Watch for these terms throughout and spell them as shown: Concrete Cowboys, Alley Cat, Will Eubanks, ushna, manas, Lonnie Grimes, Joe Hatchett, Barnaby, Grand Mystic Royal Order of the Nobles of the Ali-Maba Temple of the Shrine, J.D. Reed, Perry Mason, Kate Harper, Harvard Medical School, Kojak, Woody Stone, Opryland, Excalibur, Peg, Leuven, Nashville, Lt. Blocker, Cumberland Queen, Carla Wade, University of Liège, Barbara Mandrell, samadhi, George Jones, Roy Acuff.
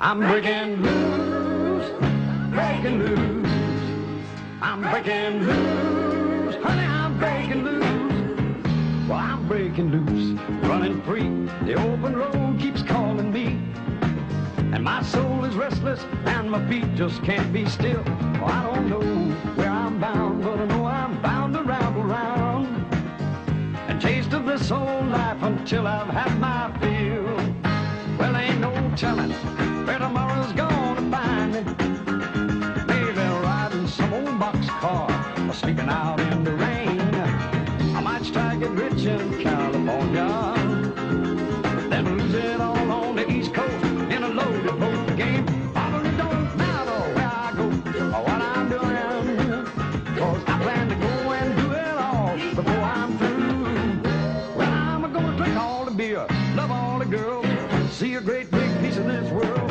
I'm breaking loose, breaking loose. I'm breaking loose, honey, I'm breaking loose. Well, I'm breaking loose, running free. The open road keeps calling me. And my soul is restless, and my feet just can't be still. Well, I don't know where I'm bound, but I know I'm bound to ramble round and taste of this old life until I've had my fill. Well, there ain't no telling where tomorrow's gonna find me. Maybe I'll ride in some old boxcar or sleeping out in the rain. I might try to get rich in California, then lose it all on the East Coast. See a great big piece of this world.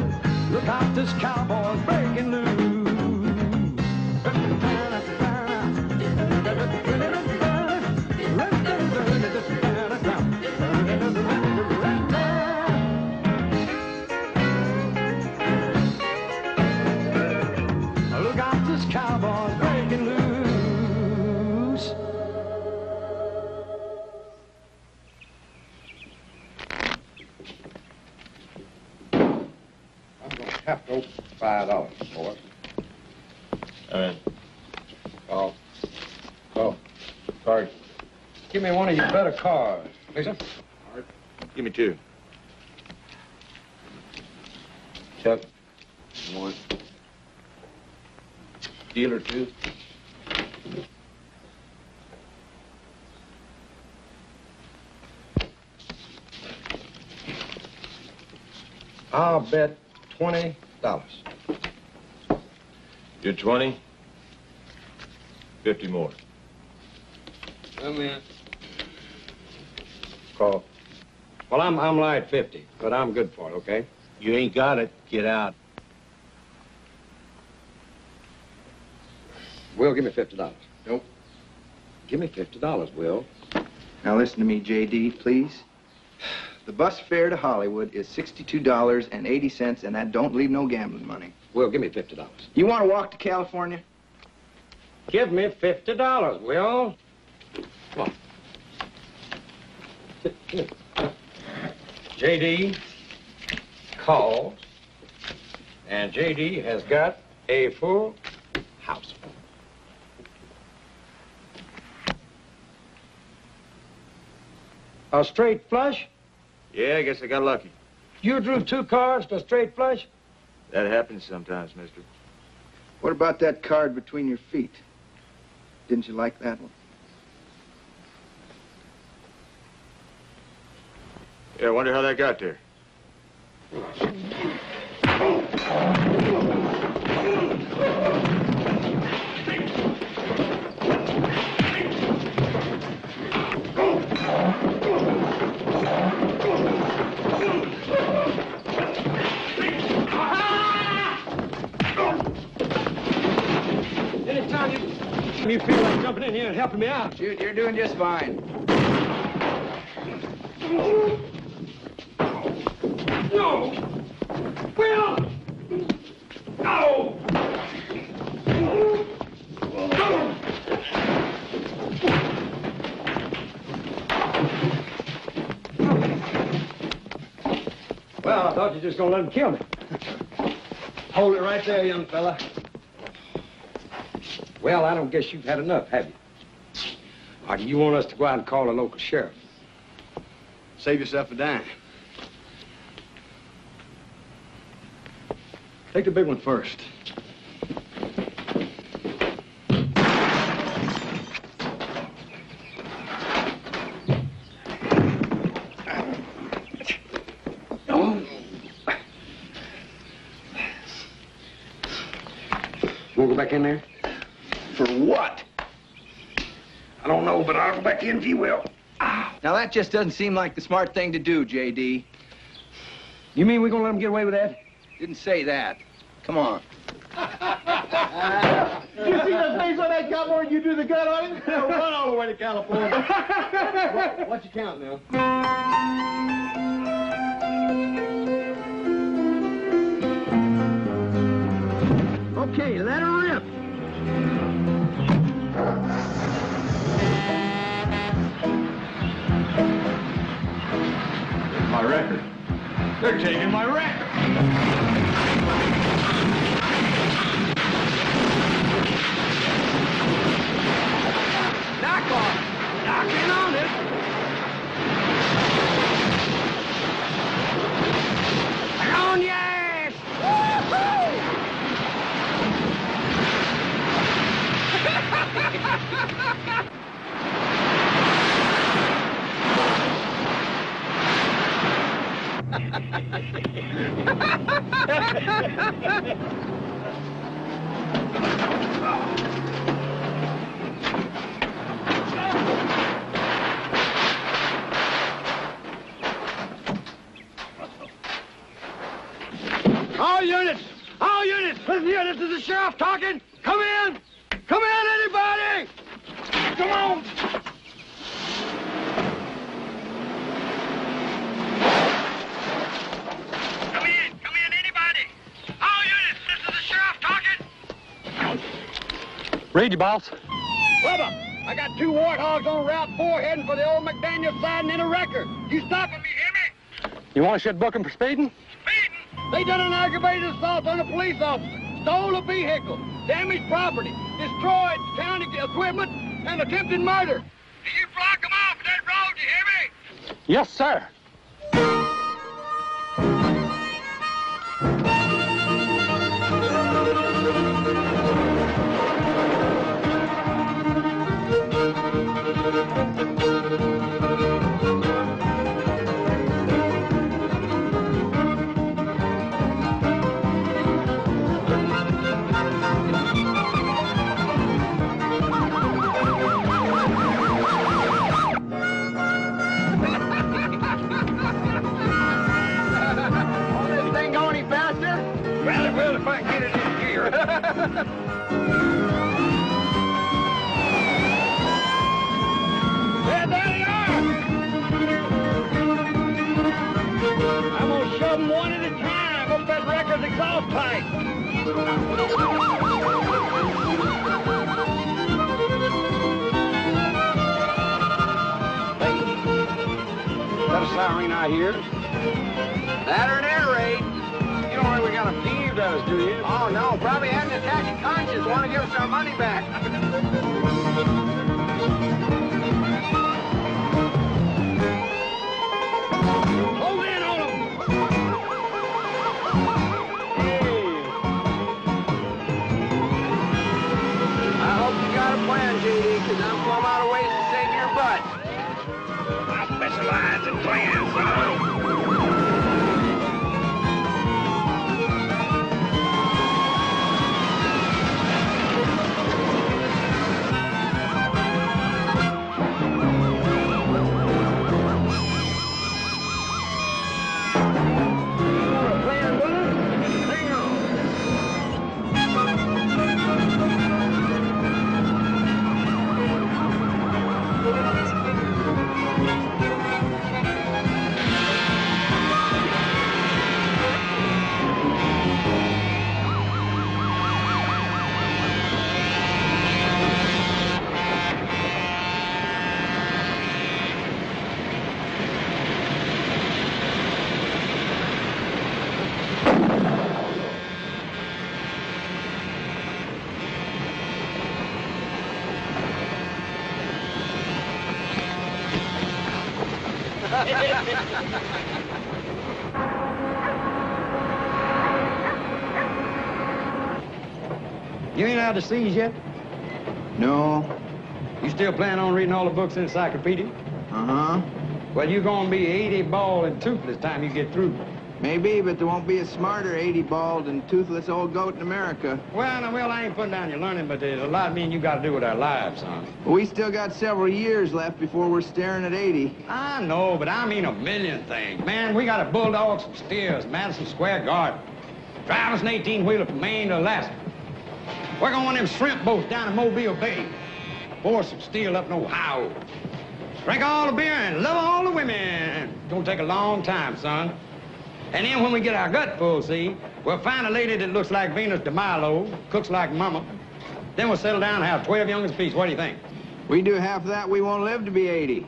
Look out, this cowboy's breaking loose. Look out, this cowboy's breaking loose. Have to open $5 for it. All right. Oh, sorry. Give me one of your better cars, please. All right. Give me two. Chuck. One. Dealer two. I'll bet $20. You're 20? 50 more. Come in. Call. Well, I'm light 50, but I'm good for it, okay? You ain't got it. Get out. Will, give me $50. Nope. Give me $50, Will. Now listen to me, J.D., please. The bus fare to Hollywood is $62.80, and that don't leave no gambling money. Will, give me $50. You want to walk to California? Give me $50, Will. Come on. J.D. calls, and J.D. has got a full house. A straight flush? Yeah, I guess I got lucky. You drew two cards to a straight flush? That happens sometimes, mister. What about that card between your feet? Didn't you like that one? Yeah, I wonder how that got there. You feel like jumping in here and helping me out? Shoot, you're doing just fine. No! Will! No! Well, I thought you were just gonna let him kill me. Hold it right there, young fella. Well, I don't guess you've had enough, have you? Or do you want us to go out and call a local sheriff? Save yourself a dime. Take the big one first. Won't go back in there? For what? I don't know, but I'll go back in if you will. Ow. Now, that just doesn't seem like the smart thing to do, J.D. You mean we're gonna let him get away with that? Didn't say that. Come on. You see the face on that cowboy and you do the gun on him? They'll run all the way to California. What's your count now? Okay, let her rip. There's my record. They're taking my record. Knock off! Knocking on it! On your ass! Woohoo! All units, listen here, this is the sheriff talking. Come in, anybody! Come on! Come in, anybody! All units, this is the sheriff talking. Read you, boss. Bubba, I got two warthogs on Route 4 heading for the old McDaniel siding in a wrecker. You stopping me, hear me? You want to shut book him for speeding? They done an aggravated assault on a police officer, stole a vehicle, damaged property, destroyed county equipment, and attempted murder. Do you block them off that road, you hear me? Yes, sir. You ain't out of seas yet? No. You still plan on reading all the books in the encyclopedia? Uh-huh. Well, you're gonna be 80 bald and toothless time you get through. Maybe, but there won't be a smarter 80 bald and toothless old goat in America. Well, now, Will, I ain't putting down your learning, but there's a lot me and you gotta do with our lives, son. Well, we still got several years left before we're staring at 80. I know, but I mean a million things. Man, we gotta bulldog some steers, Madison Square Garden. Drive us an 18-wheeler from Maine to Alaska. We're going to one of them shrimp boats down in Mobile Bay. Pour some steel up in Ohio. Drink all the beer and love all the women. It's going to take a long time, son. And then when we get our gut full, see, we'll find a lady that looks like Venus de Milo, cooks like Mama. Then we'll settle down and have 12 youngins apiece. What do you think? We do half that, we won't live to be 80.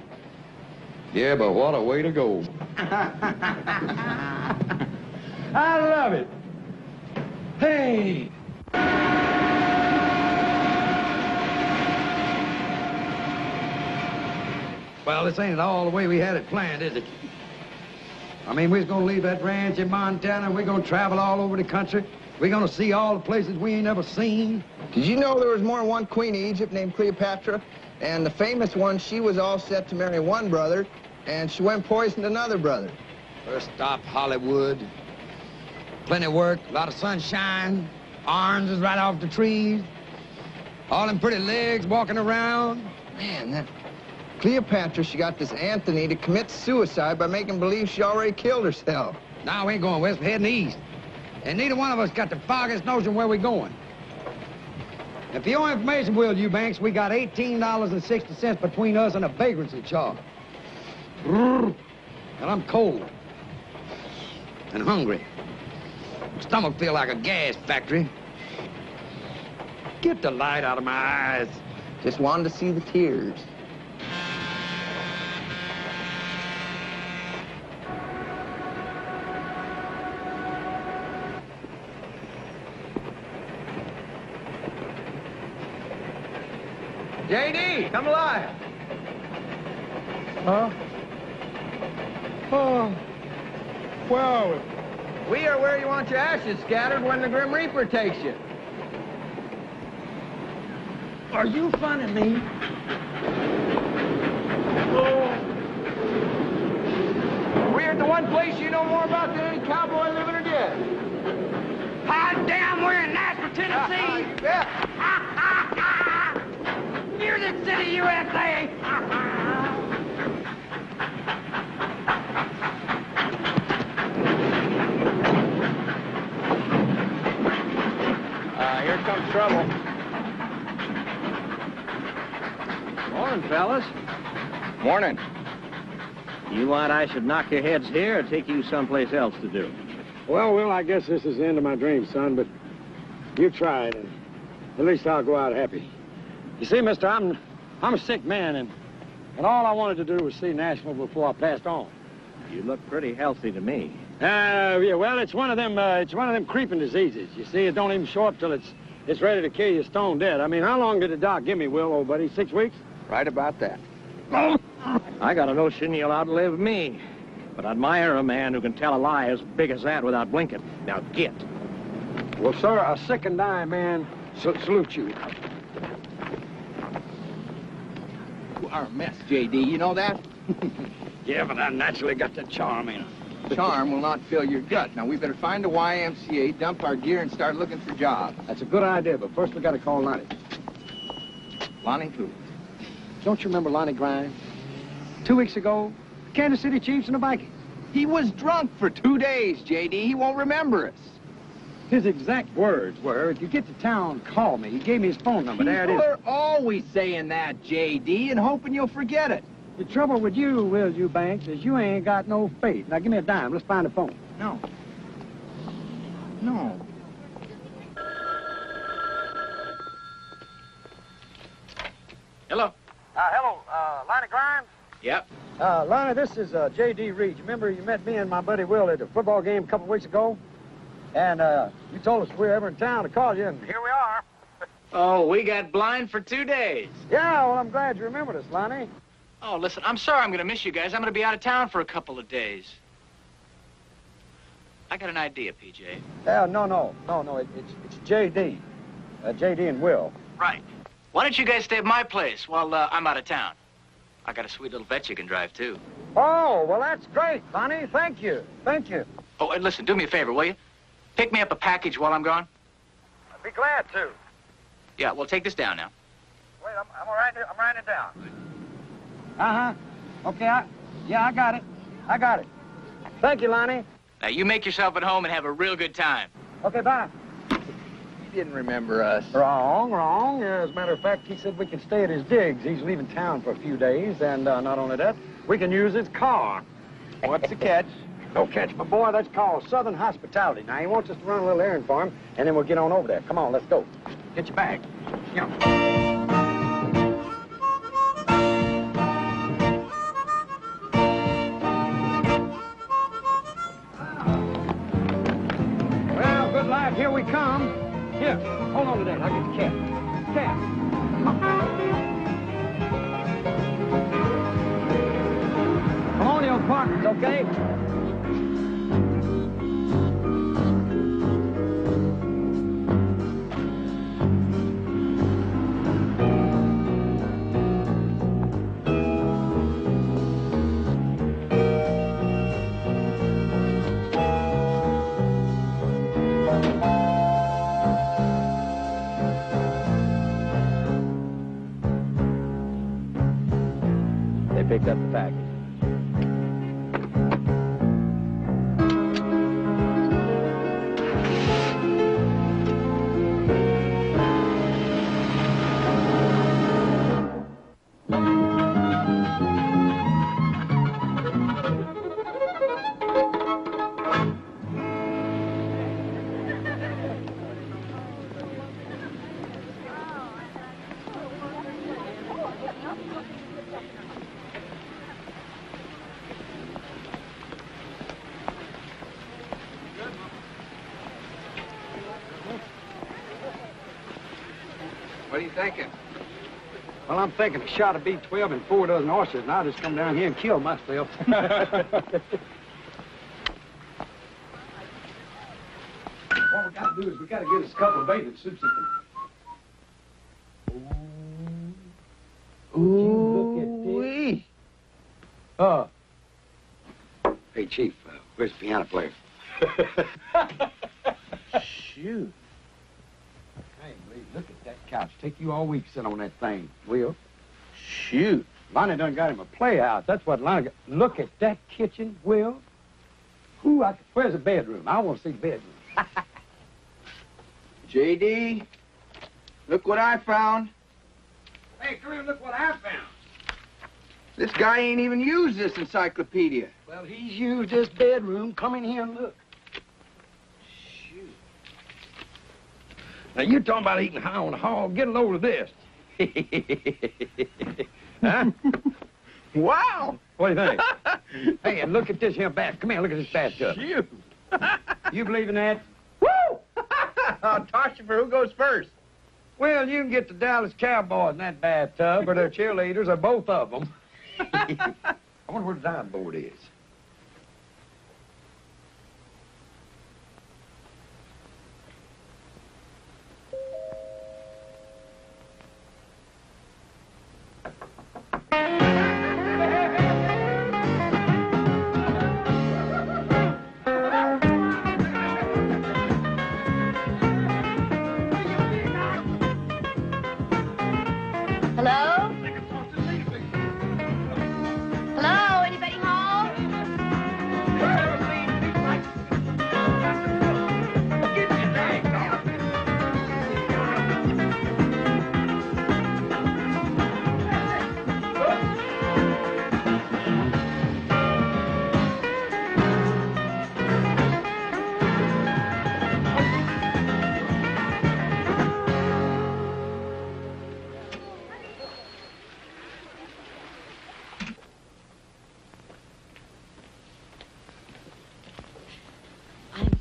Yeah, but what a way to go. I love it. Hey. Well, this ain't all the way we had it planned, is it? I mean, we're gonna leave that ranch in Montana, and we're gonna travel all over the country. We're gonna see all the places we ain't ever seen. Did you know there was more than one queen of Egypt named Cleopatra? And the famous one, she was all set to marry one brother, and she went and poisoned another brother. First stop, Hollywood. Plenty of work, a lot of sunshine, oranges right off the trees, all them pretty legs walking around. Man, that Cleopatra, she got this Anthony to commit suicide by making believe she already killed herself. Now we ain't going west, we're heading east. And neither one of us got the foggiest notion where we're going. And for your information, Will Eubanks, we got $18.60 between us and a vagrancy charge. And I'm cold. And hungry. My stomach feels like a gas factory. Get the light out of my eyes. Just wanted to see the tears. J.D., come alive. Huh? Oh. Where are we? We are where you want your ashes scattered when the Grim Reaper takes you. Are you funning me? Oh. We're the one place you know more about than any cowboy living or dead. Hot damn, we're in Nashville, Tennessee. Music City, USA! Here comes trouble. Morning, fellas. Morning. You want I should knock your heads here or take you someplace else to do? Well, Will, I guess this is the end of my dream, son, but you tried, and at least I'll go out happy. You see, mister, I'm a sick man, and all I wanted to do was see Nashville before I passed on. You look pretty healthy to me. Yeah, well, it's one of them creeping diseases. You see, it don't even show up till it's ready to kill you stone dead. I mean, how long did the doc give me, Will, old buddy? 6 weeks? Right about that. I got a notion you'll outlive me, but I admire a man who can tell a lie as big as that without blinking. Now get. Well, sir, a sick and dying man salutes you. You are a mess, J.D., you know that? Yeah, but I naturally got the charm in it. Charm will not fill your gut. Now, we better find a YMCA, dump our gear, and start looking for jobs. That's a good idea, but first we gotta call Lonnie. Lonnie who? Don't you remember Lonnie Grimes? 2 weeks ago, Kansas City Chiefs and the Vikings. He was drunk for 2 days, J.D. He won't remember us. His exact words were, if you get to town, call me. He gave me his phone number. There it is. People are always saying that, J.D., and hoping you'll forget it. The trouble with you, Will Eubanks, is you ain't got no faith. Now, give me a dime. Let's find a phone. No. No. Hello? Hello. Lonnie Grimes? Yep. Lonnie, this is J.D. Reed. Remember you met me and my buddy Will at a football game a couple weeks ago? And you told us if we were ever in town to call you, and here we are. Oh, we got blind for 2 days. Yeah, well, I'm glad you remembered us, Lonnie. Oh, listen, I'm sorry I'm going to miss you guys. I'm going to be out of town for a couple of days. I got an idea, PJ. No, it's J.D. J.D. and Will. Right. Why don't you guys stay at my place while I'm out of town? I got a sweet little vet you can drive, too. Oh, well, that's great, Lonnie. Thank you. Thank you. Oh, and listen, do me a favor, will you? Pick me up a package while I'm gone? I'd be glad to. Yeah, well, take this down now. Wait, I'm writing it down. Uh-huh. Okay, I got it. I got it. Thank you, Lonnie. Now, you make yourself at home and have a real good time. Okay, bye. He didn't remember us. Wrong. As a matter of fact, he said we could stay at his digs. He's leaving town for a few days, and not only that, we can use his car. What's the catch? No catch, my boy. That's called Southern hospitality. Now, he wants us to run a little errand for him, and then we'll get on over there. Come on, let's go. Get your bag. Come on. Here we come. Here, hold on to that. I'll get the cat. Cat. Come on, you old partners, okay? Picked up the package. What are you thinking? Well, I'm thinking a shot of B-12 and 4 dozen horses, and I'll just come down here and kill myself. What we gotta do is we gotta get us a couple of bathing suits that can... Ooh-wee! Oh. Hey, Chief, where's the piano player? Shoot. Look at that couch. Take you all week sitting on that thing, Will. Shoot. Lonnie done got him a playhouse. That's what Lonnie got. Look at that kitchen, Will. Who? Where's the bedroom? I want to see the bedroom. J.D., look what I found. Hey, come here and look what I found. This guy ain't even used this encyclopedia. Well, he's used this bedroom. Come in here and look. Now, you're talking about eating high on the hog. Get a load of this. Huh? Wow. What do you think? Hey, and look at this here bath. Come here, look at this bathtub. Shoot. You believe in that? Woo! I'll toss you for who goes first. Well, you can get the Dallas Cowboys in that bathtub, or their cheerleaders, or both of them. I wonder where the dime board is.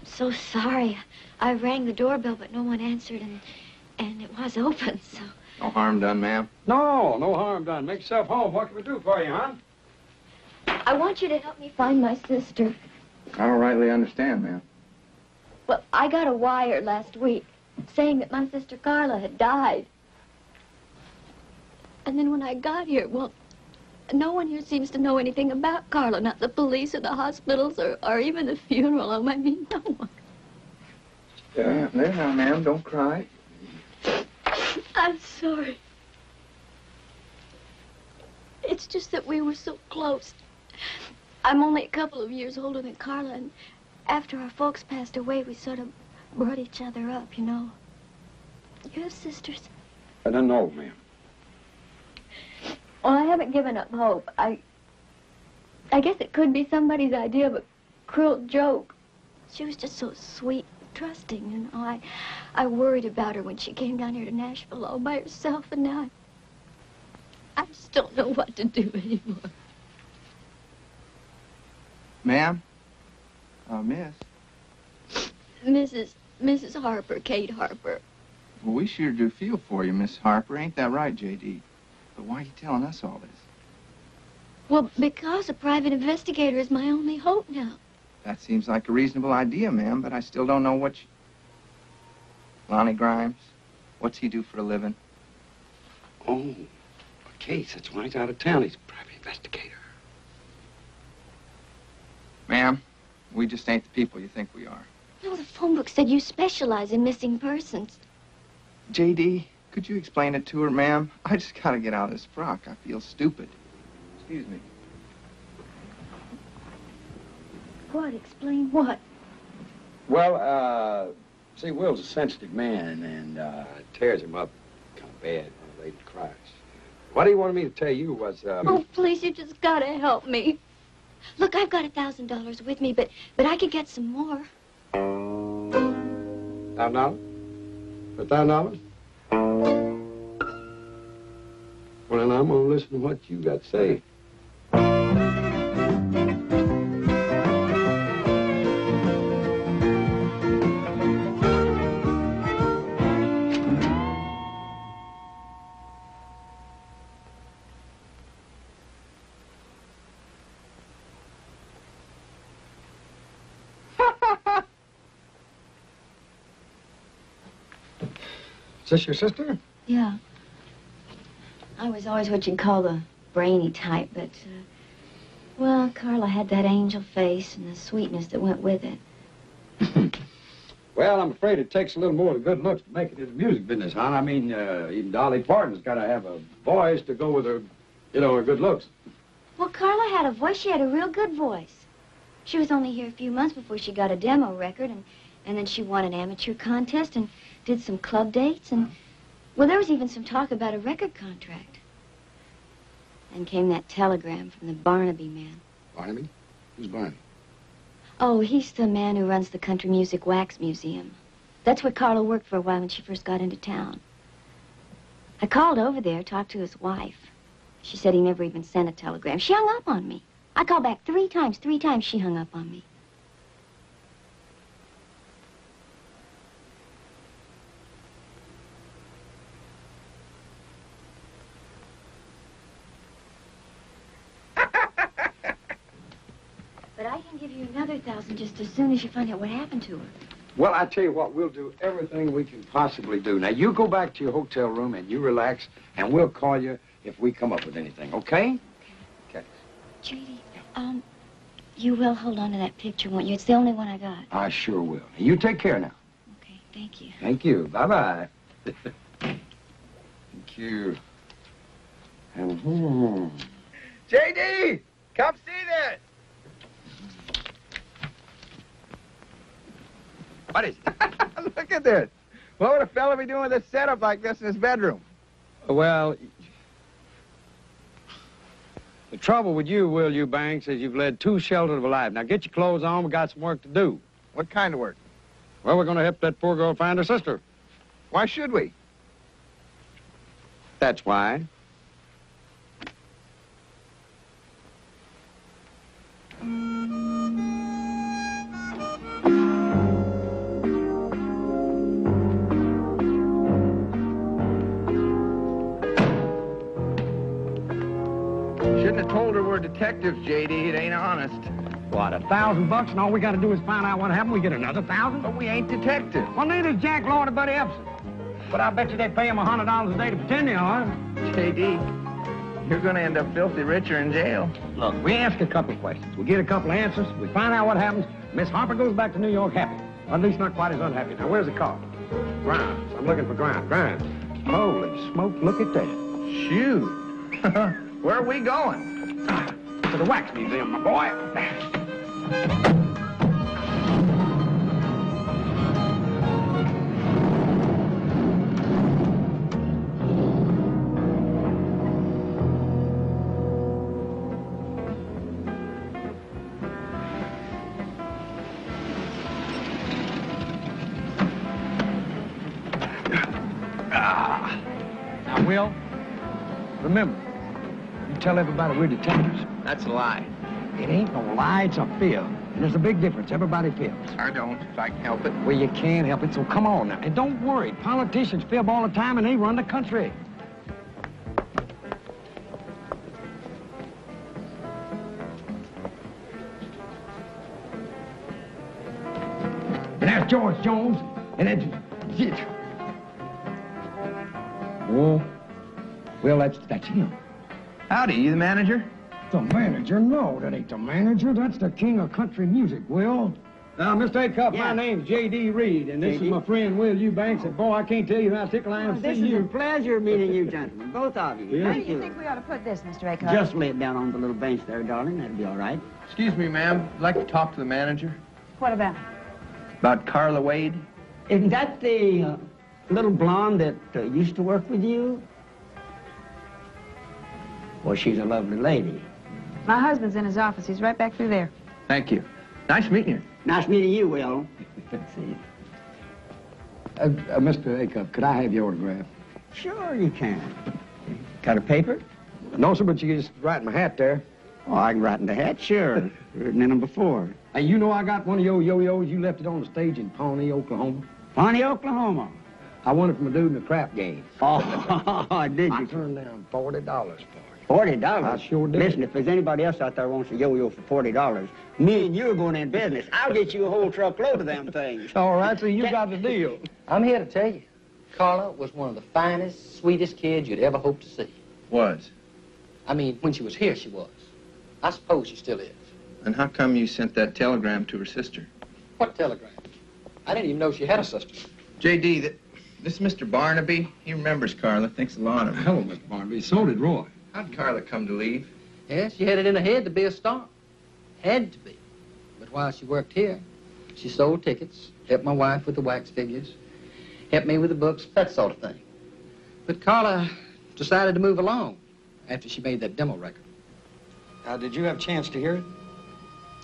So sorry. I rang the doorbell, but no one answered, and it was open, so... No harm done, ma'am? No, no harm done. Make yourself home. What can we do for you, hon? I want you to help me find my sister. I don't rightly understand, ma'am. Well, I got a wire last week saying that my sister Carla had died. And then when I got here, well, no one here seems to know anything about Carla, not the police or the hospitals or even the funeral home. I mean, no one. Yeah, there now, ma'am. Don't cry. I'm sorry. It's just that we were so close. I'm only a couple of years older than Carla, and after our folks passed away, we sort of brought each other up, you know. You have sisters? I don't know, ma'am. Well, I haven't given up hope. I guess it could be somebody's idea, but cruel joke. She was just so sweet and trusting, you know. I worried about her when she came down here to Nashville all by herself, and now I just don't know what to do anymore. Ma'am? Miss? Mrs. Harper, Kate Harper. Well, we sure do feel for you, Miss Harper. Ain't that right, J.D.? But why are you telling us all this? Well, because a private investigator is my only hope now. That seems like a reasonable idea, ma'am, but I still don't know what you... Lonnie Grimes, what's he do for a living? Oh, a case. That's why he's out of town. He's a private investigator. Ma'am, we just ain't the people you think we are. No, the phone book said you specialize in missing persons. J.D., could you explain it to her, ma'am? I just gotta get out of this frock. I feel stupid. Excuse me. What? Explain what? Well, see, Will's a sensitive man, and it tears him up kind of bad when a lady cries. What he wanted me to tell you was, Oh, please, you just gotta help me. Look, I've got $1,000 with me, but I could get some more. $1,000? $1,000? Well, then I'm gonna listen to what you got to say. Is this your sister? Yeah. I was always what you'd call the brainy type, but, well, Carla had that angel face and the sweetness that went with it. Well, I'm afraid it takes a little more than good looks to make it in the music business, hon. I mean, even Dolly Parton's got to have a voice to go with her, you know, her good looks. Well, Carla had a voice. She had a real good voice. She was only here a few months before she got a demo record, and then she won an amateur contest, and... did some club dates, and, well, there was even some talk about a record contract. And came that telegram from the Barnaby man. Barnaby? Who's Barnaby? Oh, he's the man who runs the Country Music Wax Museum. That's where Carla worked for a while when she first got into town. I called over there, talked to his wife. She said he never even sent a telegram. She hung up on me. I called back three times she hung up on me. $1,000 just as soon as you find out what happened to her. Well, I tell you what, we'll do everything we can possibly do. Now, you go back to your hotel room and you relax, and we'll call you if we come up with anything, okay? Okay. J.D., you will hold on to that picture, won't you? It's the only one I got. I sure will. You take care now. Okay, thank you. Thank you. Bye-bye. Thank you. J.D., come see this. What is it? Look at this. What would a fella be doing with a setup like this in his bedroom? Well, the trouble with you, Will Eubanks, is you've led two shelters of a life. Now get your clothes on. We got some work to do. What kind of work? Well, we're going to help that poor girl find her sister. Why should we? That's why. Detectives, J.D., it ain't honest. What, $1,000 and all we gotta do is find out what happened? We get another $1,000? But we ain't detectives. Well, neither's Jack Lord or Buddy Epson. But I bet you they pay him $100 a day to pretend they are. J.D., you're gonna end up filthy richer in jail. Look, we ask a couple of questions. We get a couple of answers. We find out what happens. Miss Harper goes back to New York happy. Or at least not quite as unhappy. Now, where's the car? Grimes. I'm looking for Grimes. Grimes. Holy smoke, look at that. Shoot. Where are we going? To the wax museum, my boy. Ah! Now, Will, remember, you tell everybody we're detectives. That's a lie. It ain't no lie, it's a fib. And there's a big difference. Everybody fibs. I don't, if I can help it. Well, you can help it, so come on now. And don't worry, politicians fib all the time and they run the country. And that's George Jones, and that's it. Oh, well, that's him. Howdy, you the manager? The manager? No, that ain't the manager. That's the king of country music, Will. Now, Mr. Acuff, my name's J.D. Reed, and this is my friend, Will Eubanks, and boy, I can't tell you how tickled I am to see you. This is a pleasure meeting you, gentlemen, both of you. Yes. How do you think we ought to put this, Mr. Acuff? Just lay it down on the little bench there, darling. That'll be all right. Excuse me, ma'am. I'd like to talk to the manager. What about? About Carla Wade. Isn't that the little blonde that used to work with you? Well, she's a lovely lady. My husband's in his office. He's right back through there. Thank you. Nice meeting you. Nice meeting you, Will. Let's see. Mr. Acuff, could I have your autograph? Sure you can. Got a paper? No, sir, but you can just write in my hat there. Oh, I can write in the hat? Sure. Written in them before. And you know I got one of your yo-yos. You left it on the stage in Pawnee, Oklahoma. Pawnee, Oklahoma? I won it from a dude in the crap game. Oh, did you? I turned down $40 for it. $40? I sure did. Listen, if there's anybody else out there wants a yo-yo for $40, me and you are going in business. I'll get you a whole truckload of them things. All right, so you got the deal. I'm here to tell you, Carla was one of the finest, sweetest kids you'd ever hope to see. Was? I mean, when she was here, she was. I suppose she still is. And how come you sent that telegram to her sister? What telegram? I didn't even know she had a sister. J.D., this Mr. Barnaby, he remembers Carla, thinks a lot of her. Hello, Mr. Barnaby. So did Roy. How'd Carla come to leave? Yeah, she had it in her head to be a star. Had to be. But while she worked here, she sold tickets, helped my wife with the wax figures, helped me with the books, that sort of thing. But Carla decided to move along after she made that demo record. Now, did you have a chance to hear it?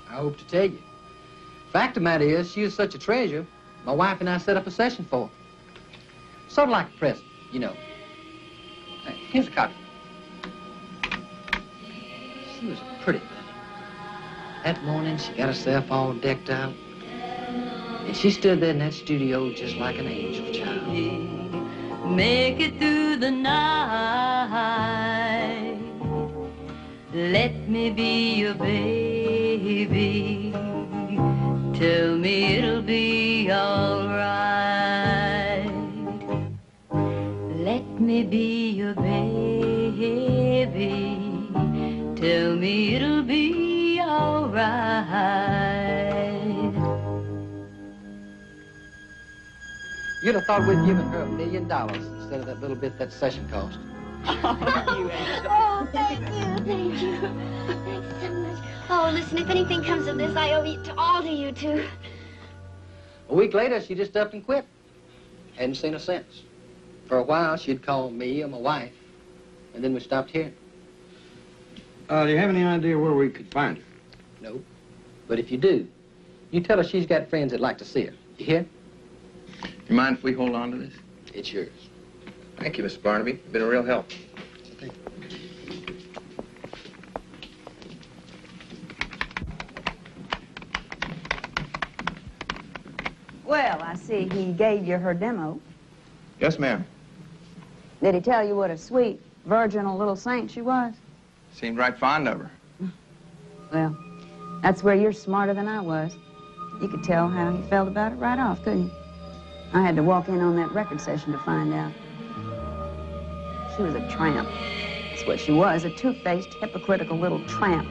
I hope to tell you. Fact of the matter is, she is such a treasure, my wife and I set up a session for her. Sort of like a present, you know. Hey, here's a copy. She was a pretty thing. That morning, she got herself all decked out. And she stood there in that studio just like an angel child. Make it through the night. Let me be your baby. Tell me it'll be all right. Let me be your baby. Tell me it'll be all right. You'd have thought we'd given her $1 million instead of that little bit that session cost. Oh, thank you, thank you. Thanks so much. Oh, listen, if anything comes of this, I owe it to all to you two. A week later, she just up and quit. Hadn't seen her since. For a while, she'd call me or my wife, and then we stopped here. Do you have any idea where we could find her? No. But if you do, you tell her she's got friends that'd like to see her. You hear? You mind if we hold on to this? It's yours. Thank you, Mr. Barnaby. You've been a real help. Thank you. Well, I see he gave you her demo. Yes, ma'am. Did he tell you what a sweet, virginal little saint she was? Seemed right fond of her. Well, that's where you're smarter than I was. You could tell how he felt about it right off, couldn't you? I had to walk in on that record session to find out. She was a tramp. That's what she was, a two-faced, hypocritical little tramp.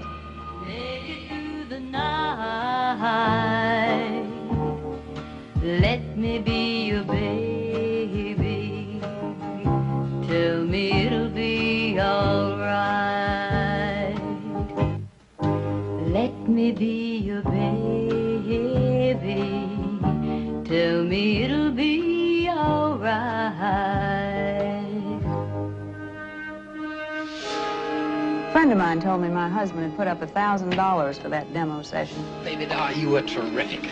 Make it through the night. Let me be your baby. Tell me it'll be all right. Let me be your baby. Tell me it'll be all right. A friend of mine told me my husband had put up $1,000 for that demo session. Baby doll, you were terrific.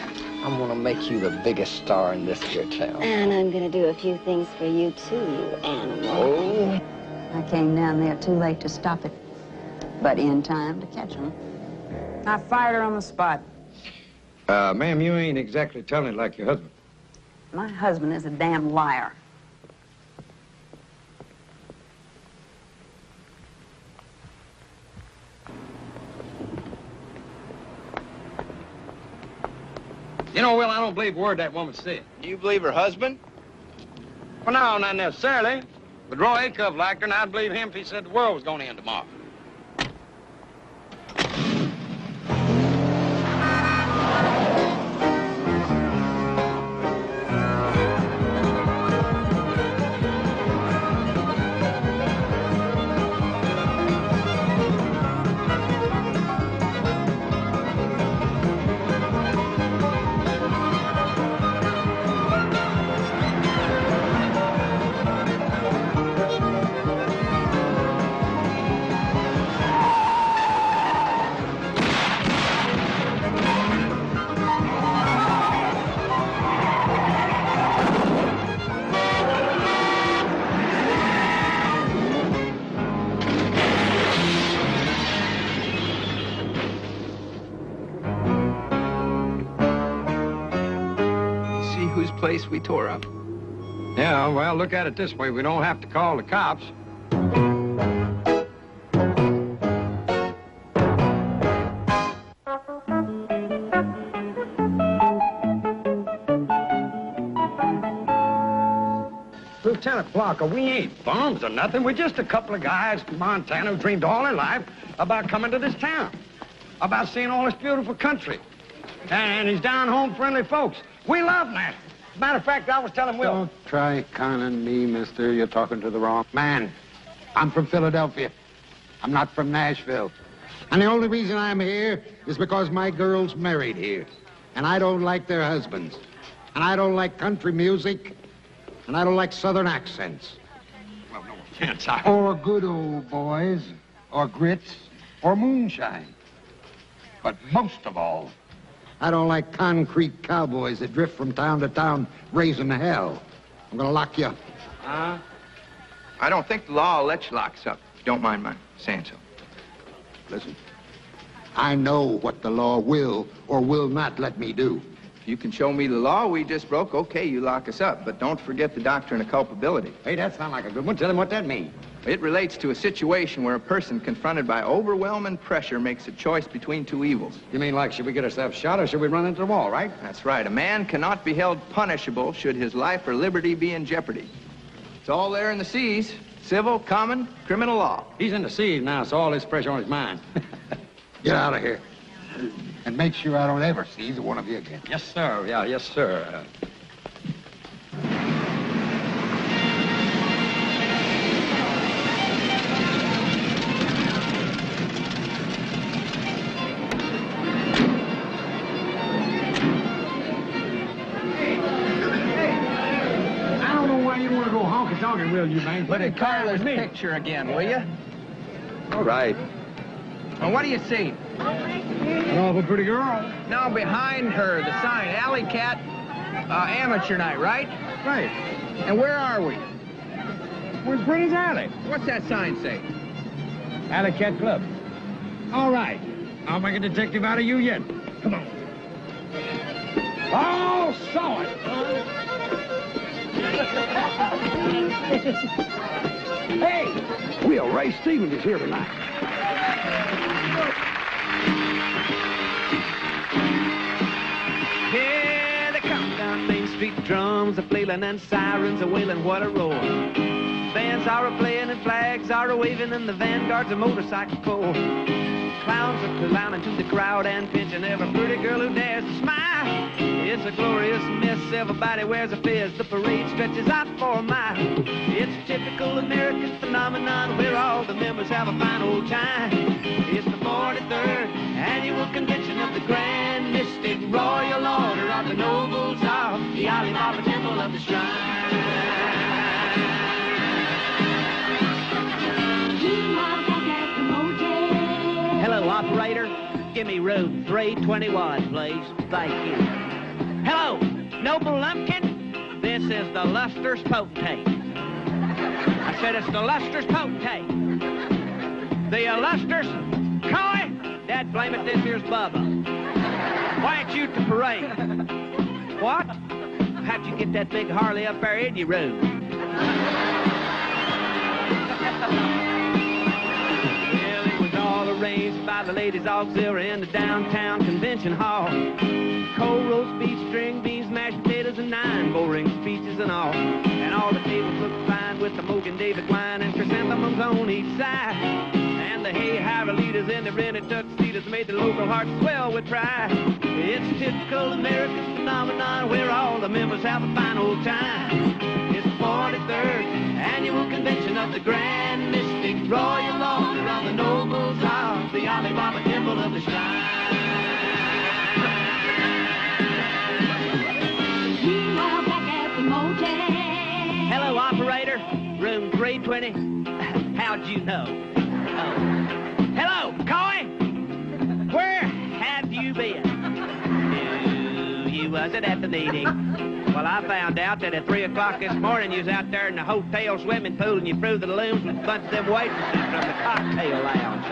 I'm gonna make you the biggest star in this here town. And I'm gonna do a few things for you too, you animal. Oh. I came down there too late to stop it, but in time to catch him. I fired her on the spot. Ma'am, you ain't exactly telling it like your husband. My husband is a damn liar. You know, Will, I don't believe a word that woman said. Do you believe her husband? Well, no, not necessarily. But Roy Acuff liked her, and I'd believe him if he said the world was going to end tomorrow. We tore up. Yeah, well, look at it this way. We don't have to call the cops. Lieutenant Blocker, we ain't bums or nothing. We're just a couple of guys from Montana who dreamed all their life about coming to this town, about seeing all this beautiful country, and these down-home friendly folks. We love Nashville. Matter of fact, I was telling Will... Don't try conning me, mister. You're talking to the wrong man. I'm from Philadelphia. I'm not from Nashville. And the only reason I'm here is because my girl's married here. And I don't like their husbands. And I don't like country music. And I don't like southern accents. Well, no offense, I... Or good old boys. Or grits. Or moonshine. But most of all... I don't like concrete cowboys that drift from town to town raising hell. I'm gonna lock you up. I don't think the law will let you lock us up, if you don't mind my saying so. Listen, I know what the law will or will not let me do. If you can show me the law we just broke, okay, you lock us up, but don't forget the doctrine of culpability. Hey, that sounds like a good one. Tell him what that means. It relates to a situation where a person confronted by overwhelming pressure makes a choice between two evils. You mean like, should we get ourselves shot or should we run into the wall, right? That's right. A man cannot be held punishable should his life or liberty be in jeopardy. It's all there in the C's. Civil, common, criminal law. He's in the C's now, so all this pressure on his mind. Get out of here. And make sure I don't ever see either one of you again. Yes, sir. Yeah, yes, sir. Will you, man? Look at Carla's picture again, will you? All right. Well, what do you see? An awful pretty girl. Now behind her, the sign, Alley Cat, amateur night, right? Right. And where are we? We're in Pretty's Alley. What's that sign say? Alley Cat Club. All right. I'll make a detective out of you yet. Come on. Oh, saw it. Hey! Will, Ray Stevens is here tonight. Here they come down Main Street, drums are flailing and sirens are wailing, what a roar. Bands are a-playing and flags are a-waving and the vanguard's a motorcycle corps. Clowns are clowning to the crowd and pinching every pretty girl who dares to smile. It's a glorious mess, everybody wears a fez, the parade stretches out for a mile. It's a typical American phenomenon where all the members have a fine old time. It's the 43rd annual convention of the Grand Mystic Royal Order of the Nobles of the Ali-Maba Temple of the Shrine. Hello, operator. Give me room 321, please. Thank you. Hello, noble Lumpkin. This is the Luster's Potentate. I said it's the Luster's Potentate. The Luster's Coy. Dad, blame it, this here's Bubba. Why ain't you at the parade? What? How'd you get that big Harley up there in your room? Arranged by the ladies' auxiliary in the downtown convention hall. Cold roast beef, string beans, mashed potatoes, and 9 boring speeches and all. And all the tables looked fine with the Mogan David wine and chrysanthemums on each side. And the hey-hira leaders in the rented tuxedos made the local heart swell with pride. It's a typical American phenomenon where all the members have a fine old time. It's the 43rd annual convention of the Grand Mystic Royal Order of the Nobles of the Ali-Maba Temple of the Shrine. We are back at the motel. Hello, operator. Room 320. How'd you know? Oh. Hello, Coy. Where have you been? You wasn't at the meeting. Well, I found out that at 3 o'clock this morning you was out there in the hotel swimming pool and you threw the looms with a bunch of them waitresses from the cocktail lounge.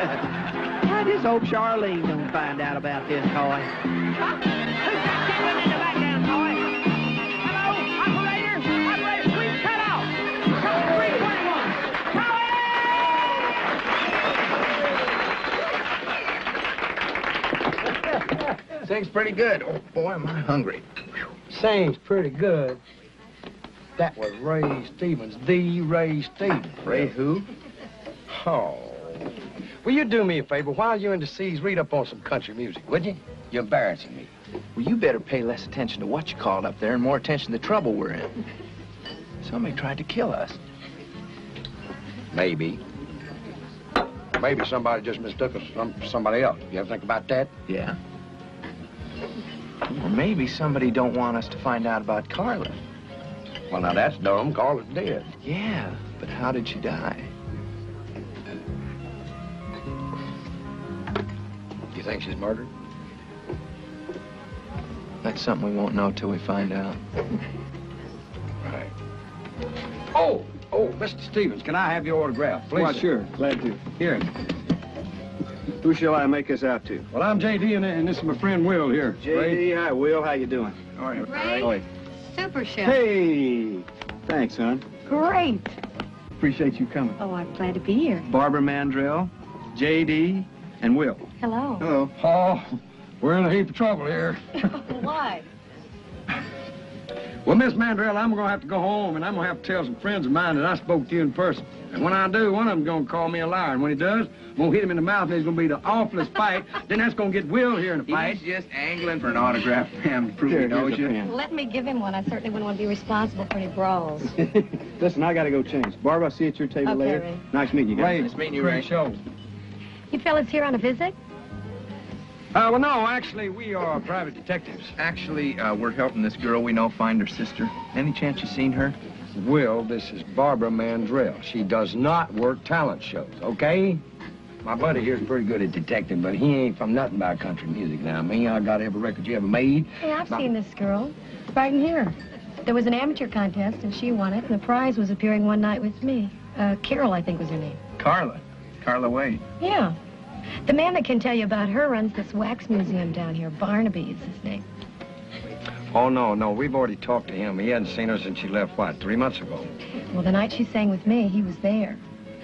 I just hope Charlene don't find out about this, Coy. Who's that kid in the background, Coy? Hello, operator? Operator, please cut off. Code 321. Coy! Sings pretty good. Oh, boy, am I hungry. Sings pretty good. That was Ray Stevens, the Ray Stevens. Ray who? Oh. Will you do me a favor? While you're in the seas, read up on some country music, would you? You're embarrassing me. Well, you better pay less attention to what you called up there and more attention to the trouble we're in. Somebody tried to kill us. Maybe. Maybe somebody just mistook us for somebody else. You ever think about that? Yeah. Or maybe somebody don't want us to find out about Carla. Well, now that's dumb. Carla's dead. Yeah, but how did she die? You think she's murdered? That's something we won't know till we find out. Right. Oh, Mr. Stevens, can I have your autograph, please? Why, sure. Glad to. Here. Who shall I make this out to? Well, I'm J.D., and this is my friend Will here. J.D., hi, Will. How you doing? All right. Ray? All right. Super chef. Hey. Thanks, hon. Great. Appreciate you coming. Oh, I'm glad to be here. Barbara Mandrell, J.D., and Will. Hello. Hello. Oh, we're in a heap of trouble here. Why? Well, Miss Mandrell, I'm going to have to go home, and I'm going to have to tell some friends of mine that I spoke to you in person. And when I do, one of them's going to call me a liar. And when he does, I'm going to hit him in the mouth, and there's going to be the awfulest fight. Then that's going to get Will here in a fight. He's just angling for an autograph, ma'am, to prove he knows you. Let me give him one. I certainly wouldn't want to be responsible for any brawls. Listen, I got to go change. Barb, I'll see you at your table later. Ray. Nice meeting you guys. Ray, nice meeting you, Ray. You fellas here on a visit? Well, no, actually, we are private detectives. Actually, we're helping this girl we know find her sister. Any chance you've seen her? Will, this is Barbara Mandrell. She does not work talent shows, okay? My buddy here's pretty good at detecting, but he ain't from nothing by country music now. I mean, I got every record you ever made. Hey, I've seen this girl right in here. There was an amateur contest, and she won it, and the prize was appearing one night with me. Carol, I think was her name. Carla. Carla Wade. Yeah. The man that can tell you about her runs this wax museum down here. Barnaby is his name. Oh, no. We've already talked to him. He hadn't seen her since she left, what, 3 months ago? Well, the night she sang with me, he was there.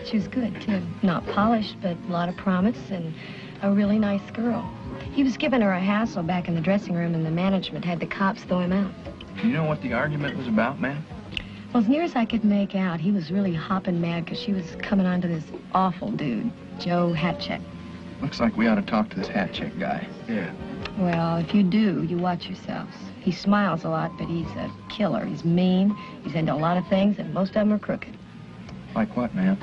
She was good, too. Not polished, but a lot of promise and a really nice girl. He was giving her a hassle back in the dressing room, and the management had the cops throw him out. Do you know what the argument was about, ma'am? Well, as near as I could make out, he was really hopping mad because she was coming on to this awful dude, Joe Hatchett. Looks like we ought to talk to this hat check guy. Yeah. Well, if you do, you watch yourselves. He smiles a lot, but he's a killer. He's mean, he's into a lot of things, and most of them are crooked. Like what, ma'am?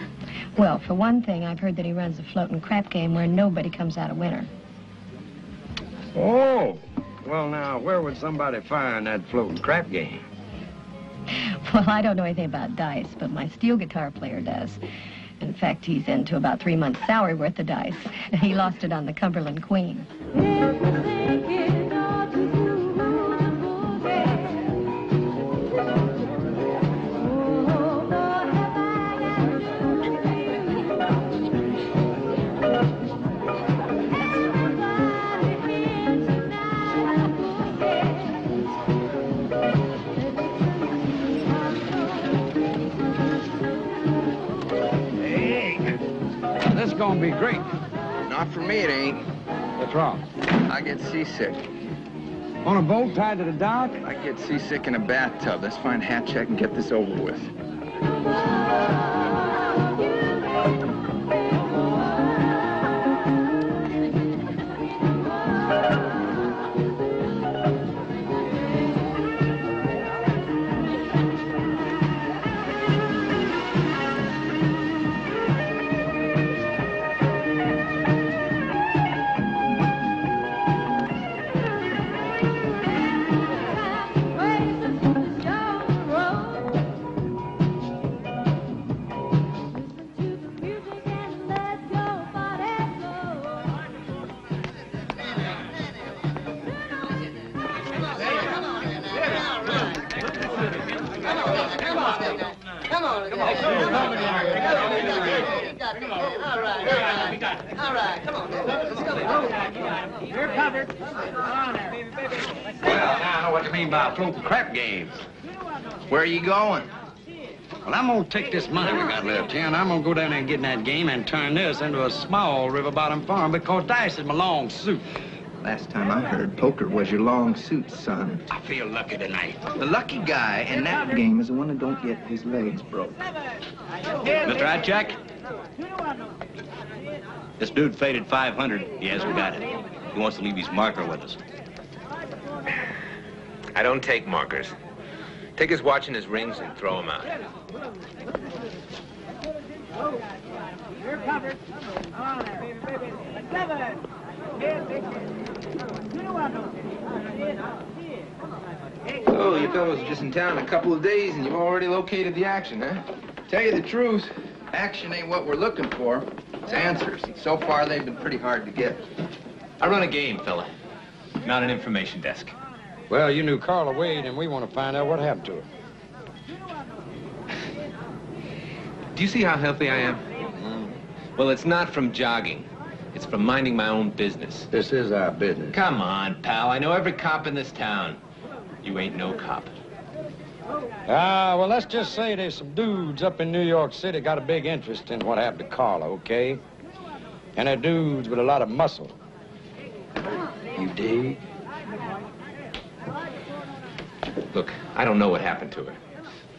Well, for one thing, I've heard that he runs a floating crap game where nobody comes out a winner. Oh! Well, now, where would somebody find that floating crap game? Well, I don't know anything about dice, but my steel guitar player does. In fact, he's into about 3 months' salary worth of dice. He lost it on the Cumberland Queen. gonna be great. Not for me, it ain't. What's wrong? I get seasick. On a boat tied to the dock? I get seasick in a bathtub. Let's find Hatchett and get this over with. Where are you going? Well, I'm going to take this money we got left here, and I'm going to go down there and get in that game and turn this into a small river-bottom farm because dice is my long suit. Last time I heard, poker was your long suit, son. I feel lucky tonight. The lucky guy in that game is the one that don't get his legs broke. Mr. Hatchett? This dude faded 500. Yes, we got it. He wants to leave his marker with us. I don't take markers. Take his watch and his rings and throw them out. Oh, you fellows are just in town a couple of days and you've already located the action, huh? Tell you the truth, action ain't what we're looking for. It's answers, and so far they've been pretty hard to get. I run a game, fella, not an information desk. Well, you knew Carla Wade, and we want to find out what happened to her. Do you see how healthy I am? Mm-hmm. Well, it's not from jogging. It's from minding my own business. This is our business. Come on, pal. I know every cop in this town. You ain't no cop. Well, let's just say there's some dudes up in New York City got a big interest in what happened to Carla, okay? And they're dudes with a lot of muscle. You dig? Look, I don't know what happened to her,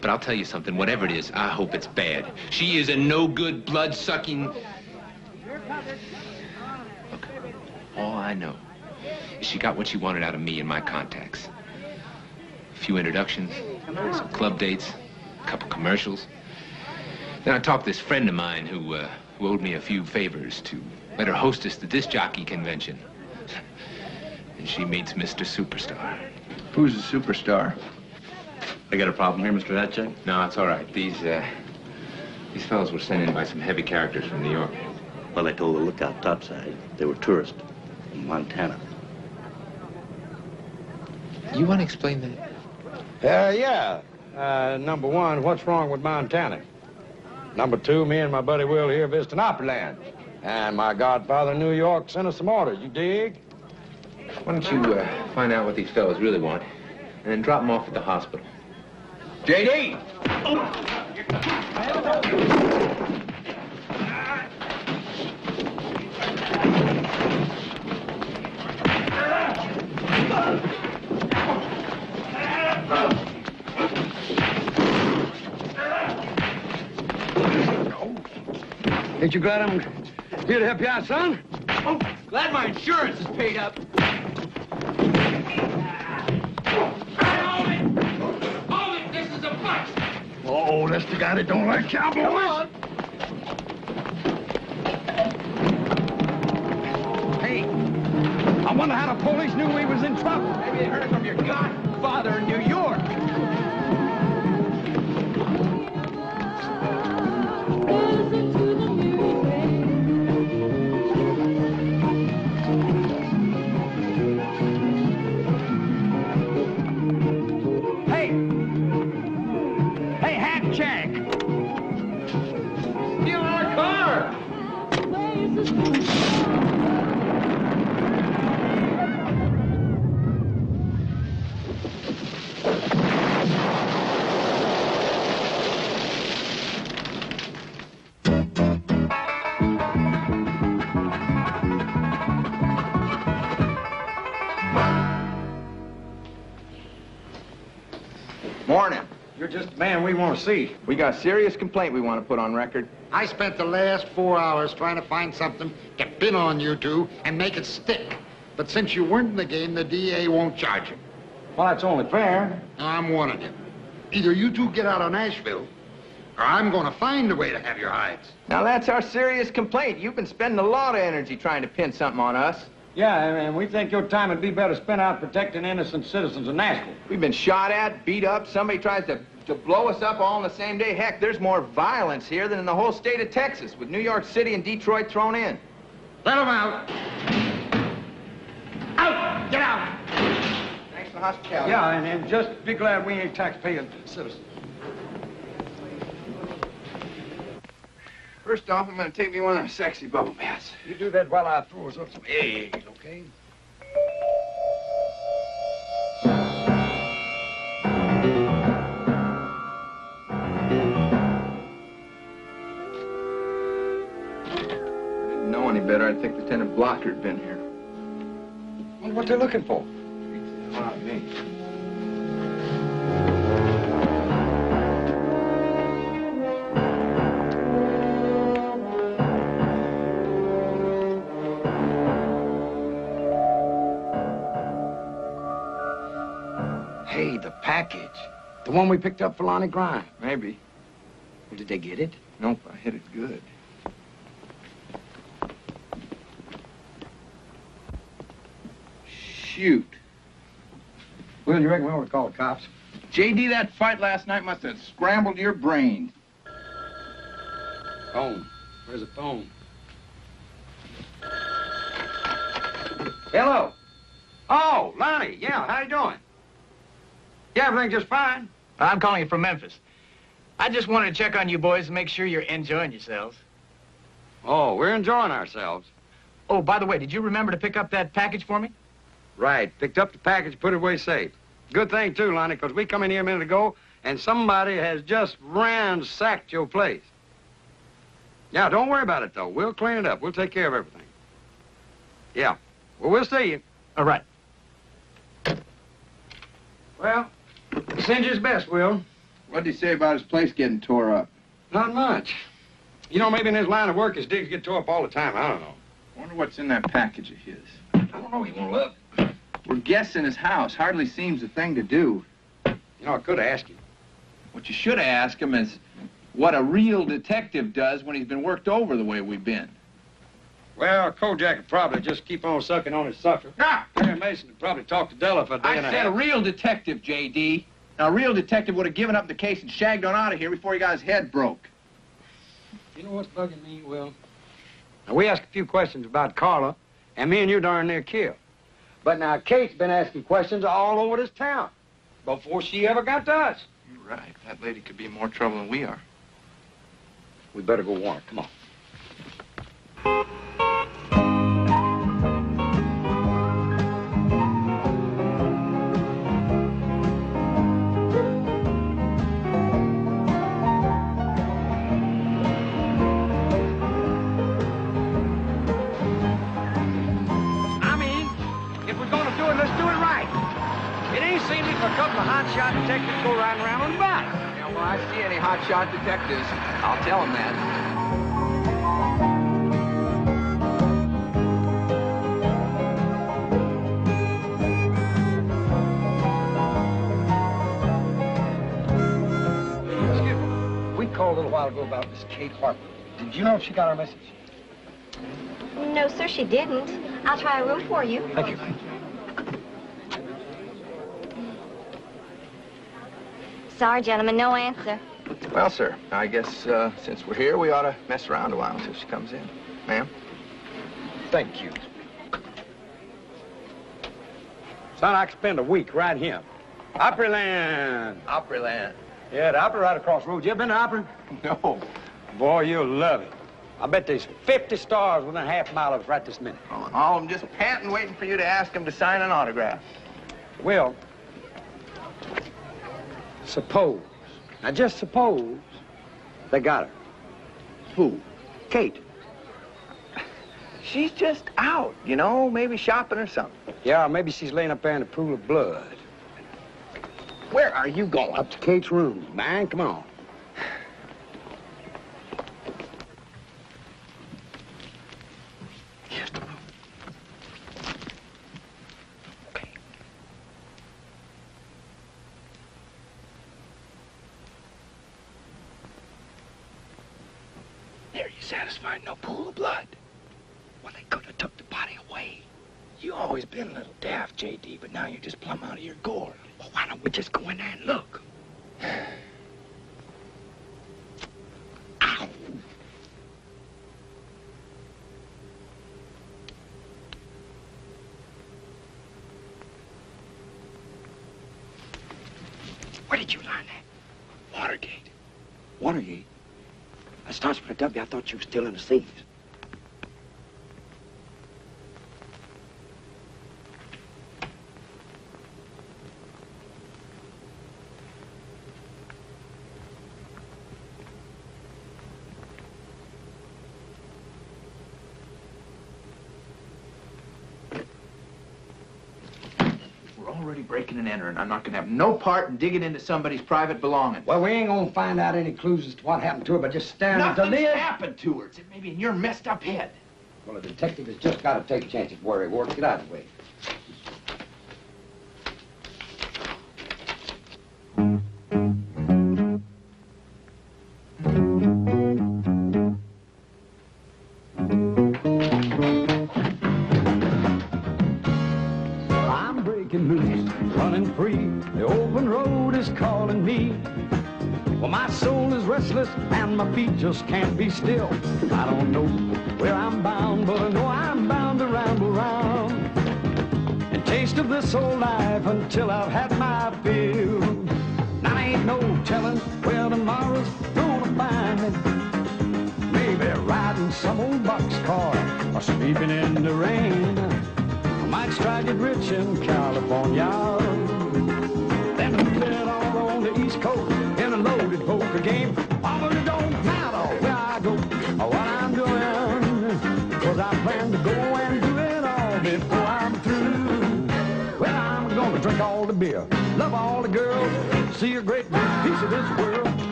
but I'll tell you something. Whatever it is, I hope it's bad. She is a no-good, blood-sucking... Look, all I know is she got what she wanted out of me and my contacts. A few introductions, some club dates, a couple commercials. Then I talked to this friend of mine who owed me a few favors to let her hostess the disc jockey convention. And she meets Mr. Superstar. Who's the superstar? I got a problem here, Mr. Hatchett? No, it's all right. These fellas were sent in by some heavy characters from New York. Well, I told the lookout topside they were tourists in Montana. You want to explain that? Number one, what's wrong with Montana? Number two, me and my buddy Will here visiting Opryland. And my godfather in New York sent us some orders. You dig? Why don't you find out what these fellas really want and then drop them off at the hospital? J.D.! Oh. Ain't you glad I'm here to help you out, son? Oh, glad my insurance is paid up. Oh, that's the guy that don't like cowboys. Come on. Hey, I wonder how the police knew we was in trouble. Maybe they heard it from your godfather in New York. Morning. You're just the man we want to see. We got a serious complaint we want to put on record. I spent the last 4 hours trying to find something to pin on you two and make it stick. But since you weren't in the game, the DA won't charge you. Well, that's only fair. I'm one of you. Either you two get out of Nashville, or I'm going to find a way to have your hides. Now, that's our serious complaint. You've been spending a lot of energy trying to pin something on us. Yeah, and we think your time would be better spent out protecting innocent citizens of Nashville. We've been shot at, beat up. Somebody tries to blow us up all in the same day. Heck, there's more violence here than in the whole state of Texas, with New York City and Detroit thrown in. Let them out. Out! Get out! Thanks for the hospitality. Yeah, and just be glad we ain't taxpaying citizens. First off, I'm gonna take me one of the sexy bubble baths. You do that while I throw us up some eggs, okay? I didn't know any better. I'd think Lieutenant Blocker'd been here. Wonder what they're looking for. Freaks the hell out of me. Package. The one we picked up for Lonnie Grimes. Maybe. Well, did they get it? Nope, I hit it good. Shoot. Will, you reckon we ought to call the cops? J.D., that fight last night must have scrambled your brain. Phone. Where's the phone? Hello. Oh, Lonnie. Yeah, how you doing? Yeah, everything just fine. I'm calling you from Memphis. I just wanted to check on you boys and make sure you're enjoying yourselves. Oh, we're enjoying ourselves. Oh, by the way, did you remember to pick up that package for me? Right. Picked up the package, put it away safe. Good thing, too, Lonnie, because we come in here a minute ago, and somebody has just ransacked your place. Yeah, don't worry about it, though. We'll clean it up. We'll take care of everything. Yeah. Well, we'll see you. All right. Well... send his best, Will. What did he say about his place getting tore up? Not much. You know, maybe in his line of work, his digs get tore up all the time. I don't know. I wonder what's in that package of his. I don't know. He won't look. We're guessing his house. Hardly seems a thing to do. You know, I could ask him. What you should ask him is what a real detective does when he's been worked over the way we've been. Well, Kojak would probably just keep on sucking on his sucker. Ah! Perry Mason would probably talk to Della for a day and a half. I said a real detective, J.D. Now, a real detective would have given up the case and shagged on out of here before he got his head broke. You know what's bugging me, Will? Now, we asked a few questions about Carla, and me and you darn near killed. But now, Kate's been asking questions all over this town before she ever got to us. You're right. That lady could be in more trouble than we are. We better go warn her. Come on. Hotshot detectives go riding around on the bus. Yeah, well, I see any hotshot detectives, I'll tell them that. Skip, we called a little while ago about Miss Kate Harper. Did you know if she got our message? No, sir, she didn't. I'll try a room for you. Thank you. Sorry, gentlemen, no answer. Well, sir, I guess since we're here, we ought to mess around a while until she comes in. Ma'am? Thank you. Son, I could spend a week right here. Opryland. Opryland. Yeah, the opera right across the road. You ever been to opera? No. Boy, you'll love it. I bet there's 50 stars within a half mile of us right this minute. Oh, all of them just panting, waiting for you to ask them to sign an autograph. Well... suppose, now just suppose, they got her. Who? Kate. She's just out, you know, maybe shopping or something. Yeah, or maybe she's laying up there in a pool of blood. Where are you going? Up to Kate's room, man. Come on. Watergate? That starts with a W. I thought you were still in the seas. Breaking and entering. I'm not going to have no part in digging into somebody's private belongings. Well, we ain't going to find out any clues as to what happened to her, but just stand up to live. Nothing's happened to her. It may be in your messed up head. Well, a detective has just got to take chances where he works. Get out of the way. Just can't be still. I don't know where I'm bound, but I know I'm bound to ramble round and taste of this old life until I've had my fill. Now ain't no telling where tomorrow's gonna find me. Maybe riding some old boxcar or sleeping in the rain. I might try to get rich in California, then get all on the East Coast in a loaded poker game. Beer. Love all the girls, see a great big piece of this world.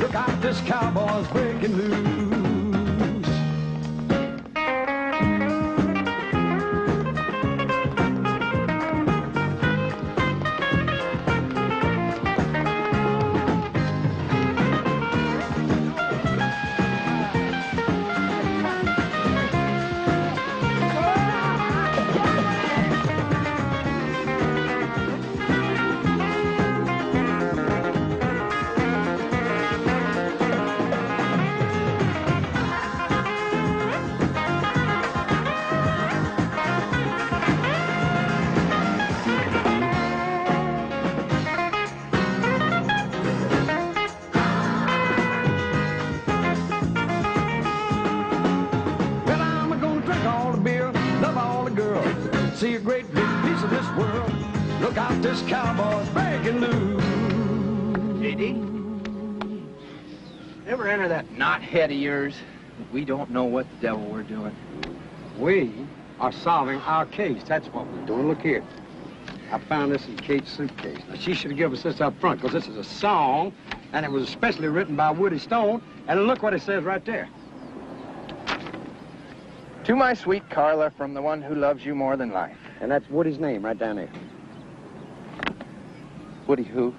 Look out, this cowboy's breaking loose. This cowboy's breaking loose. JD, ever enter that knothead of yours? We don't know what the devil we're doing. We are solving our case. That's what we're doing. Look here. I found this in Kate's suitcase. Now, she should have given us this up front, because this is a song, and it was especially written by Woody Stone. And look what it says right there. To my sweet Carla, from the one who loves you more than life. And that's Woody's name right down there. Woody who?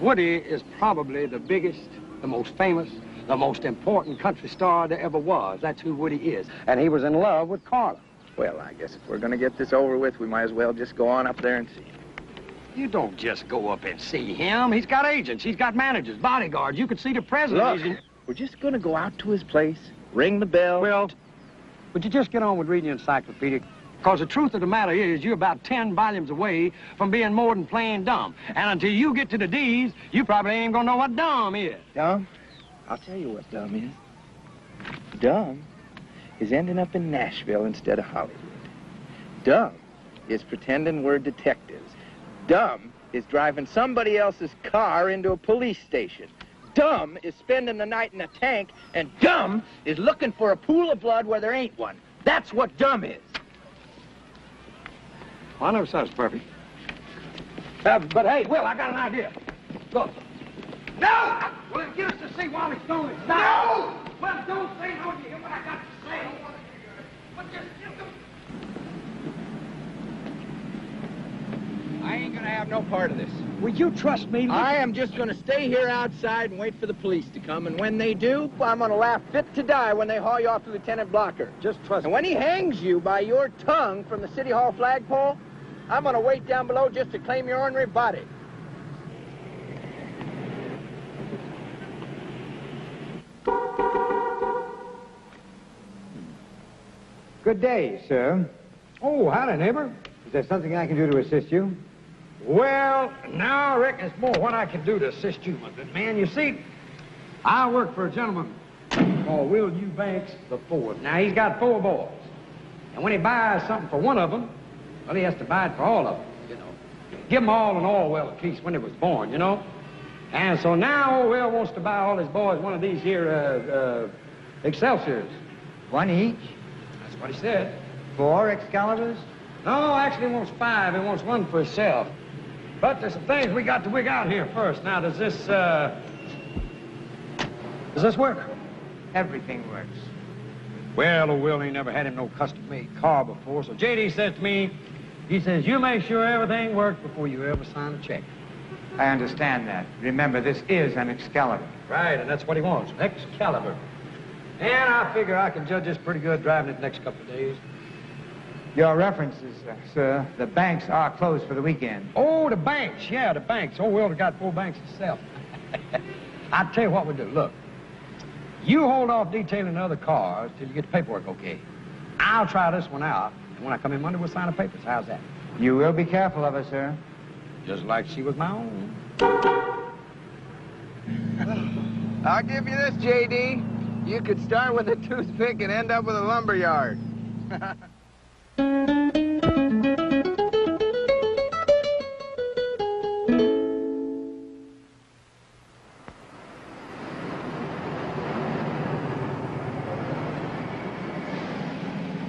Woody is probably the biggest, the most famous, the most important country star there ever was. That's who Woody is. And he was in love with Carla. Well, I guess if we're going to get this over with, we might as well just go on up there and see him. You don't just go up and see him. He's got agents. He's got managers, bodyguards. You could see the president. Look, we're just going to go out to his place, ring the bell. Well, would you just get on with reading your encyclopedia? Because the truth of the matter is, you're about 10 volumes away from being more than plain dumb. And until you get to the D's, you probably ain't gonna know what dumb is. Dumb? I'll tell you what dumb is. Dumb is ending up in Nashville instead of Hollywood. Dumb is pretending we're detectives. Dumb is driving somebody else's car into a police station. Dumb is spending the night in a tank. And dumb is looking for a pool of blood where there ain't one. That's what dumb is. Well, I never said it was perfect. But hey, Will, I got an idea. Look. No! Well, it gets to see Wally Stone is not. No! Well, don't say no to hear what I got to say. I don't want to hear it. But just... I ain't gonna have no part of this. Will you trust me? I am just gonna stay here outside and wait for the police to come, and when they do, I'm gonna laugh fit to die when they haul you off to Lieutenant Blocker. Just trust me. And when he hangs you by your tongue from the City Hall flagpole, I'm gonna wait down below just to claim your ornery body. Good day, sir. Oh, howdy, neighbor. Is there something I can do to assist you? Well, now I reckon it's more what I can do to assist you, but man, you see, I work for a gentleman called Will Eubanks the Fourth. Now, he's got four boys, and when he buys something for one of them, well, he has to buy it for all of them, you know. Give them all an Orwell apiece when they was born, you know. And so now Orwell wants to buy all his boys one of these here Excelsiors. One each? That's what he said. Four Excaliburs? No, actually he wants five. He wants one for himself. But there's some things we got to wig out here first. Now, does this work? Everything works. Well, old Will ain't never had him no custom-made car before, so JD says to me, he says, you make sure everything works before you ever sign a check. I understand that. Remember, this is an Excalibur. Right, and that's what he wants, an Excalibur. And I figure I can judge this pretty good driving it the next couple of days. Your references, sir, the banks are closed for the weekend. Oh, the banks, yeah, the banks. Oh, Will's got four banks himself. I'll tell you what we'll do, look. You hold off detailing the other cars till you get the paperwork okay. I'll try this one out, and when I come in Monday, we'll sign the papers. How's that? You will be careful of her, sir. Just like she was my own. I'll give you this, J.D. You could start with a toothpick and end up with a lumberyard.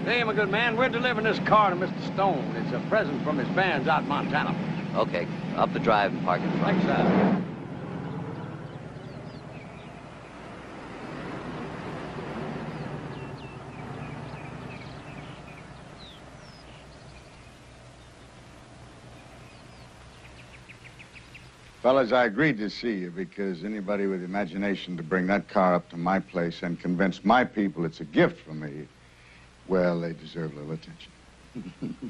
Hey, my good man, we're delivering this car to Mr. Stone. It's a present from his fans out in Montana. Okay, up the drive and park in front. Thanks, sir. Fellas, I agreed to see you because anybody with imagination to bring that car up to my place and convince my people it's a gift from me, well, they deserve a little attention.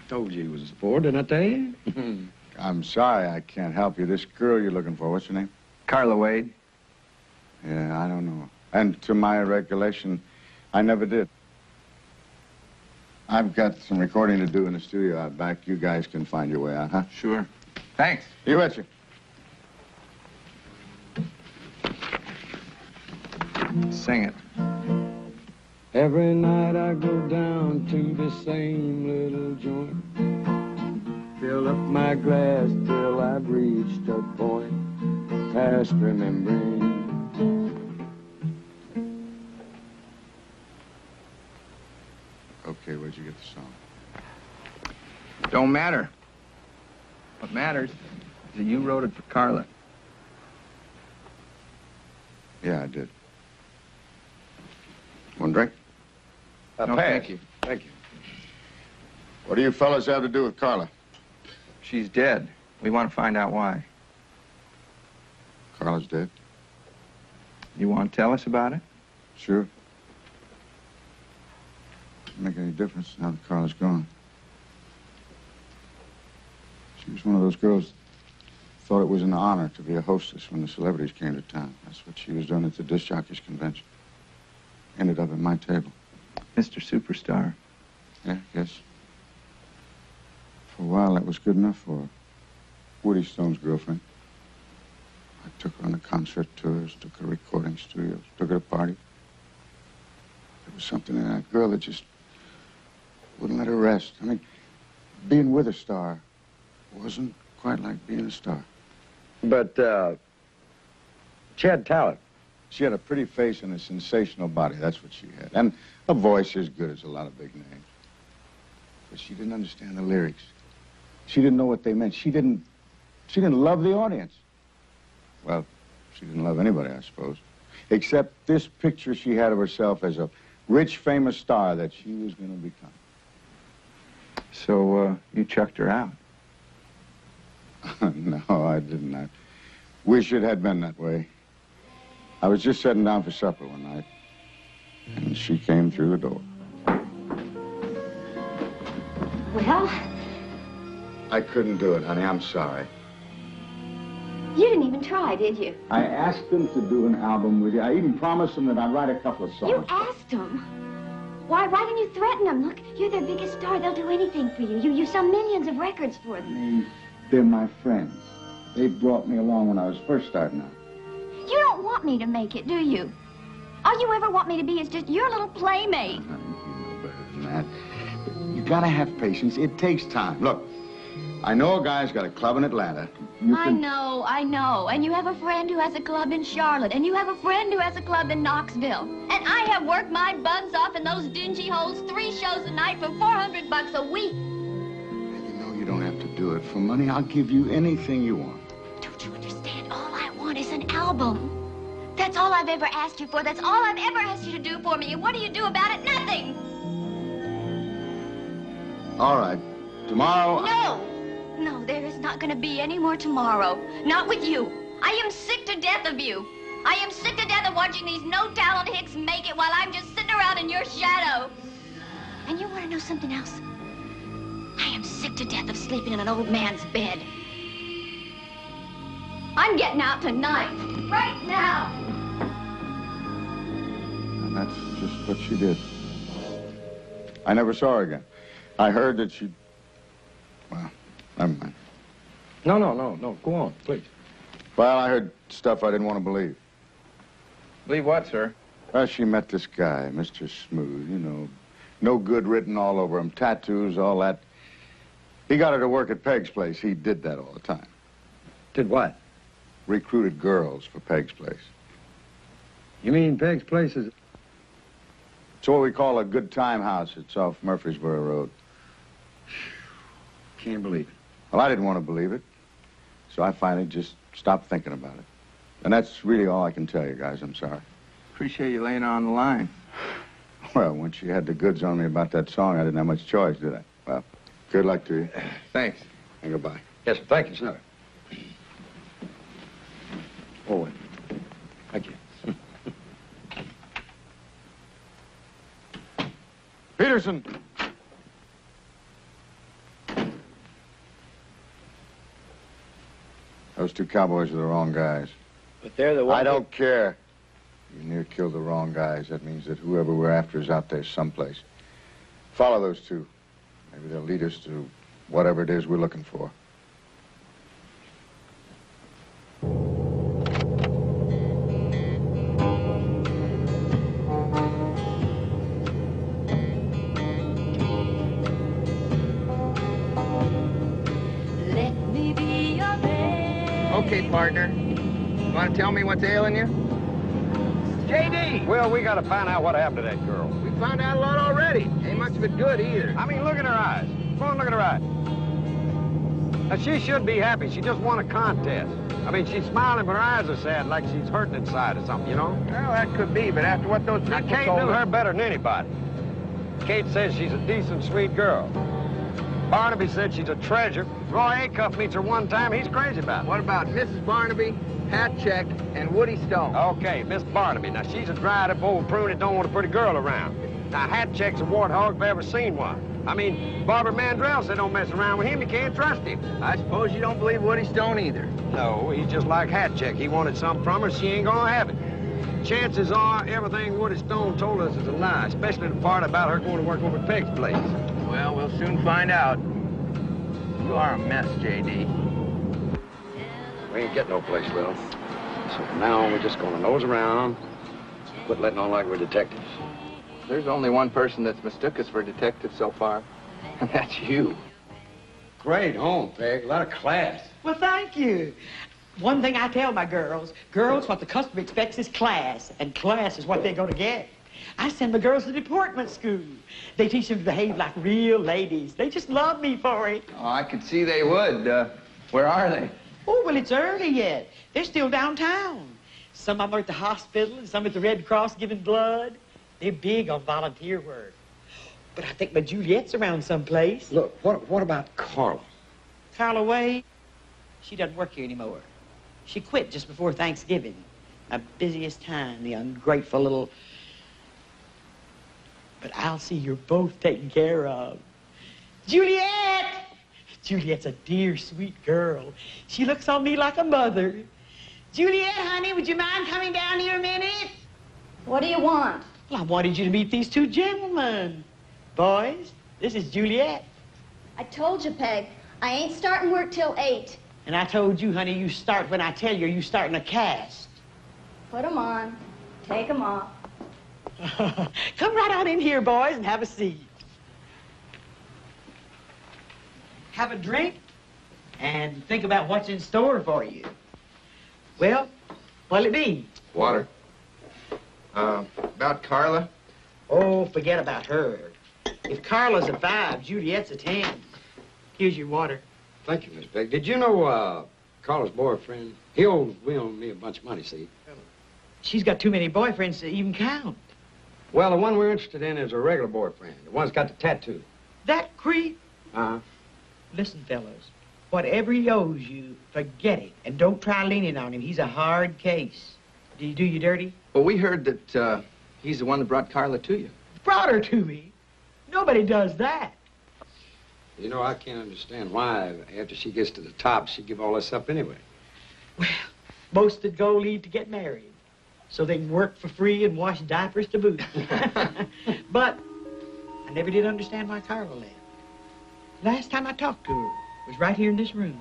Told you he was a sport, didn't I tell you? I'm sorry, I can't help you. This girl you're looking for, what's her name? Carla Wade. Yeah, I don't know. And to my recollection, I never did. I've got some recording to do in the studio out back. You guys can find your way out, huh? Sure. Thanks. You betcha. Sing it. Every night I go down to the same little joint, fill up my glass till I've reached a point past remembering. Okay, where'd you get the song? Don't matter. What matters is that you wrote it for Carla. Yeah, I did. One drink? No, thank you. Thank you. What do you fellas have to do with Carla? She's dead. We want to find out why. Carla's dead? You want to tell us about it? Sure. Doesn't make any difference now that Carla's gone. She was one of those girls that thought it was an honor to be a hostess when the celebrities came to town. That's what she was doing at the disc jockeys convention. Ended up at my table. Mr. Superstar. Yeah, yes. For a while, that was good enough for her. Woody Stone's girlfriend. I took her on the concert tours, took her to recording studios, took her to parties. There was something in that girl that just wouldn't let her rest. I mean, being with a star wasn't quite like being a star. But, she had talent. She had a pretty face and a sensational body. That's what she had. And a voice as good as a lot of big names. But she didn't understand the lyrics. She didn't know what they meant. She didn't She can love the audience. Well, she didn't love anybody, I suppose, except this picture she had of herself as a rich, famous star that she was going to become. So, you chucked her out? No, I did not. Wish it had been that way. I was just sitting down for supper one night, and she came through the door. Well? I couldn't do it, honey. I'm sorry. You didn't even try, did you? I asked them to do an album with you. I even promised them that I'd write a couple of songs. You asked them? Why didn't you threaten them? Look, you're their biggest star. They'll do anything for you. You sell millions of records for them. They're my friends. They brought me along when I was first starting out. You don't want me to make it, do you? All you ever want me to be is just your little playmate. You know better than that. But you gotta have patience. It takes time. Look, I know a guy's got a club in Atlanta. I know. And you have a friend who has a club in Charlotte. And you have a friend who has a club in Knoxville. And I have worked my buns off in those dingy holes 3 shows a night for $400 a week. And you know you don't have to do it for money. I'll give you anything you want. Don't you understand? All I want is an album. That's all I've ever asked you for. That's all I've ever asked you to do for me. And what do you do about it? Nothing. All right. Tomorrow... No! No, there is not going to be any more tomorrow. Not with you. I am sick to death of you. I am sick to death of watching these no-talent hicks make it while I'm just sitting around in your shadow. And you want to know something else? I am sick to death of sleeping in an old man's bed. I'm getting out tonight. Right now. And that's just what she did. I never saw her again. I heard that she... Well... Never mind. No. Go on, please. Well, I heard stuff I didn't want to believe. Believe what, sir? Well, she met this guy, Mr. Smooth, you know. No good written all over him, tattoos, all that. He got her to work at Peg's place. He did that all the time. Did what? Recruited girls for Peg's place. You mean Peg's place is... It's what we call a good time house. It's off Murfreesboro Road. Can't believe it. Well, I didn't want to believe it, so I finally just stopped thinking about it. And that's really all I can tell you guys. I'm sorry. Appreciate you laying on the line. Well, once you had the goods on me about that song, I didn't have much choice, did I? Well, good luck to you. Thanks. And goodbye. Yes, sir. Thank you, sir. Oh, wait. Thank you. Peterson! Those two cowboys are the wrong guys. But they're the ones... I don't care. You near killed the wrong guys. That means that whoever we're after is out there someplace. Follow those two. Maybe they'll lead us to whatever it is we're looking for. Partner. You want to tell me what's ailing you? J.D. Well, we got to find out what happened to that girl. We found out a lot already. Ain't much of it good either. I mean, look at her eyes. Come on, look at her eyes. Now, she should be happy. She just won a contest. I mean, she's smiling, but her eyes are sad, like she's hurting inside or something, you know? Well, that could be, but after what those people told her... Kate knew her better than anybody. Kate says she's a decent, sweet girl. Barnaby said she's a treasure. Roy Acuff meets her one time. He's crazy about it. What about Mrs. Barnaby, Hatchett, and Woody Stone? Okay, Miss Barnaby. Now, she's a dried-up old prune that don't want a pretty girl around. Now, Hatchett's a warthog if I've ever seen one. I mean, Barbara Mandrell said don't mess around with him. You can't trust him. I suppose you don't believe Woody Stone either. No, he's just like Hatchett. He wanted something from her. She ain't gonna have it. Chances are everything Woody Stone told us is a lie, especially the part about her going to work over at Peg's place. Well, we'll soon find out. You are a mess, J.D. We ain't getting no place, Lil. So from now on, we're just going to nose around, quit letting on like we're detectives. There's only one person that's mistook us for a detective so far, and that's you. Great home, Peg. A lot of class. Well, thank you. One thing I tell my girls, what the customer expects is class, and class is what they're going to get. I send my girls to deportment school. They teach them to behave like real ladies. They just love me for it. Oh, I could see they would. Where are they? Oh, well, it's early yet. They're still downtown. Some of them are at the hospital and some at the Red Cross giving blood. They're big on volunteer work. But I think my Juliet's around someplace. Look, what about Carla? Carla Wade? She doesn't work here anymore. She quit just before Thanksgiving. My busiest time, the ungrateful little... But I'll see you're both taken care of. Juliet! Juliet's a dear, sweet girl. She looks on me like a mother. Juliet, honey, would you mind coming down here a minute? What do you want? Well, I wanted you to meet these two gentlemen. Boys, this is Juliet. I told you, Peg, I ain't starting work till 8. And I told you, honey, you start when I tell you, you start in a cast. Put them on, take them off. Come right on in here, boys, and have a seat. Have a drink and think about what's in store for you. Well, what'll it be? Water. About Carla? Oh, forget about her. If Carla's a 5, Juliet's a 10. Here's your water. Thank you, Miss Peg. Did you know Carla's boyfriend? He owed me a bunch of money, see? She's got too many boyfriends to even count. Well, the one we're interested in is a regular boyfriend. The one's got the tattoo. That creep? Uh-huh. Listen, fellas, whatever he owes you, forget it. And don't try leaning on him. He's a hard case. Did he do you dirty? Well, we heard that he's the one that brought Carla to you. Brought her to me? Nobody does that. You know, I can't understand why, after she gets to the top, she'd give all this up anyway. Well, most that go leave to get married, so they can work for free and wash diapers to boot. But I never did understand why Carla left. Last time I talked to her was right here in this room.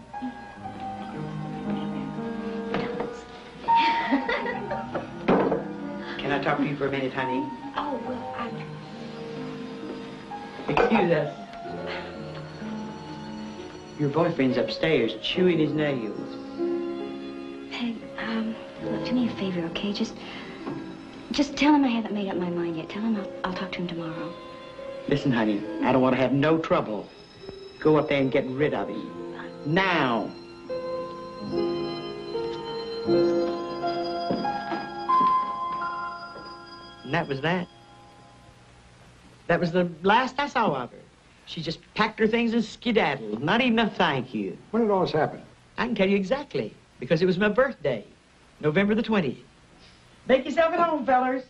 Can I talk to you for a minute, honey? Oh, well, excuse us. Your boyfriend's upstairs chewing his nails. Peg, do me a favor, okay? Just tell him I haven't made up my mind yet. Tell him I'll talk to him tomorrow. Listen, honey, I don't want to have no trouble. Go up there and get rid of him. Now. And that was that. That was the last I saw of her. She just packed her things and skedaddled. Not even a thank you. When did all this happen? I can tell you exactly, because it was my birthday, November the 20th. Make yourself at home, fellers.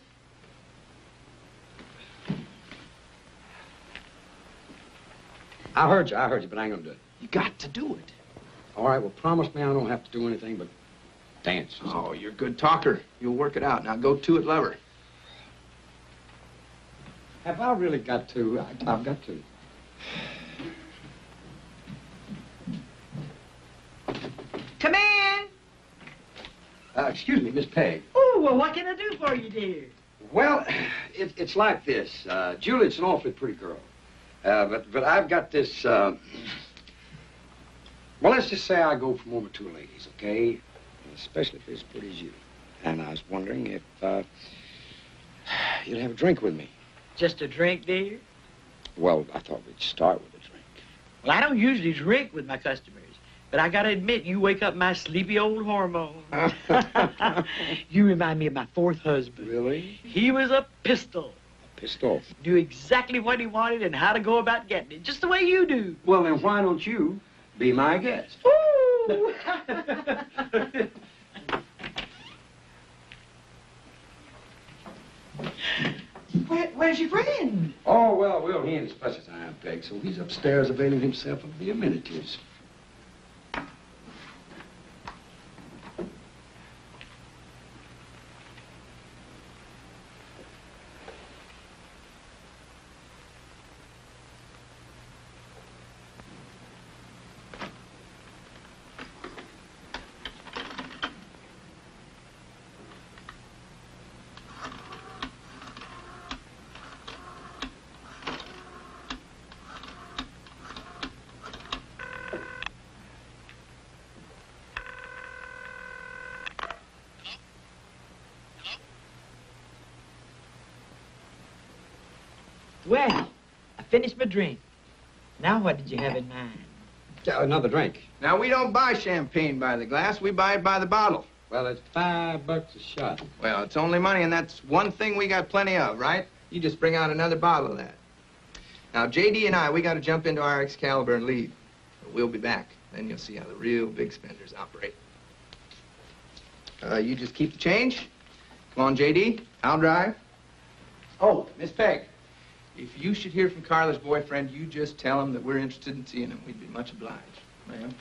I heard you, but I ain't gonna do it. You got to do it. All right, well, promise me I don't have to do anything but dance. Oh, you're a good talker. You'll work it out. Now go to it, lover. Have I really got to? I've got to. Come in. Excuse me, Miss Peg. Oh, well, what can I do for you, dear? Well, it's like this. Juliet's an awfully pretty girl. But I've got this, well, let's just say I go from one or two ladies, okay? Especially if they're as pretty as you. And I was wondering if you'd have a drink with me. Just a drink, dear? Well, I thought we'd start with a drink. Well, I don't usually drink with my customers, but I gotta admit, you wake up my sleepy old hormones. You remind me of my fourth husband. Really? He was a pistol. A pistol? Knew exactly what he wanted and how to go about getting it, just the way you do. Well, then why don't you be my guest? Ooh! Where's your friend? Oh, well, he ain't as much as I am, Peg, so he's upstairs availing himself of the amenities. Well, I finished my drink. Now what did you have in mind? Another drink. Now, we don't buy champagne by the glass. We buy it by the bottle. Well, it's $5 a shot. Well, it's only money, and that's one thing we got plenty of, right? You just bring out another bottle of that. Now, J.D. and I, we got to jump into our Excalibur and leave. But we'll be back. Then you'll see how the real big spenders operate. You just keep the change. Come on, J.D., I'll drive. Oh, Miss Peg, if you should hear from Carla's boyfriend, you just tell him that we're interested in seeing him. We'd be much obliged, ma'am.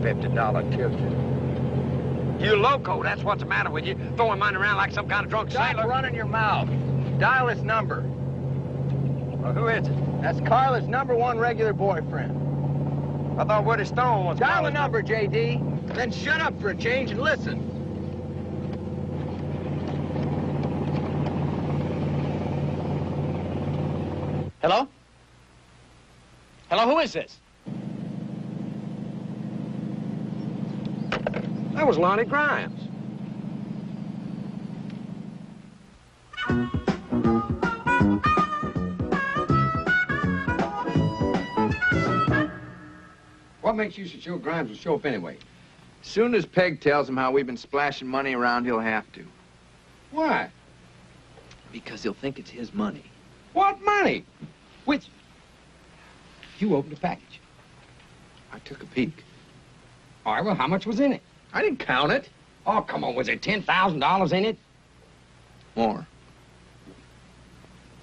$50 tip. You loco, that's what's the matter with you. Throwing mine around like some kind of drunk sailor. Stop running your mouth. Dial his number. Well, who is it? That's Carla's #1 regular boyfriend. I thought Woody Stone was... Dial the number, J.D. Then shut up for a change and listen. Hello? Hello, who is this? That was Lonnie Grimes. What makes you so sure Grimes will show up anyway? Soon as Peg tells him how we've been splashing money around, he'll have to. Why? Because he'll think it's his money. What money? Which? You opened the package. I took a peek. All right, well, how much was in it? I didn't count it. Oh, come on, was there $10,000 in it? More.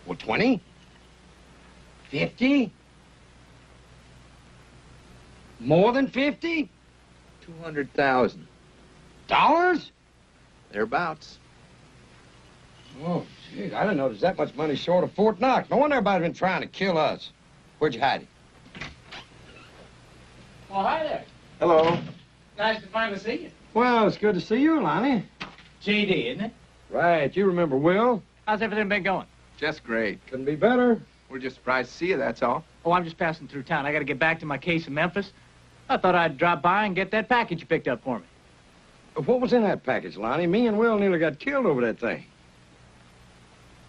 Well, 20? 50? More than 50? $200,000. Thereabouts. Oh, geez, I didn't know there's that much money short of Fort Knox. No wonder everybody's been trying to kill us. Where'd you hide it? Well, hi there. Hello. Nice to finally see you. Well, it's good to see you, Lonnie. J.D., isn't it? Right. You remember Will? How's everything been going? Just great. Couldn't be better. We're just surprised to see you, that's all. Oh, I'm just passing through town. I got to get back to my case in Memphis. I thought I'd drop by and get that package you picked up for me. What was in that package, Lonnie? Me and Will nearly got killed over that thing.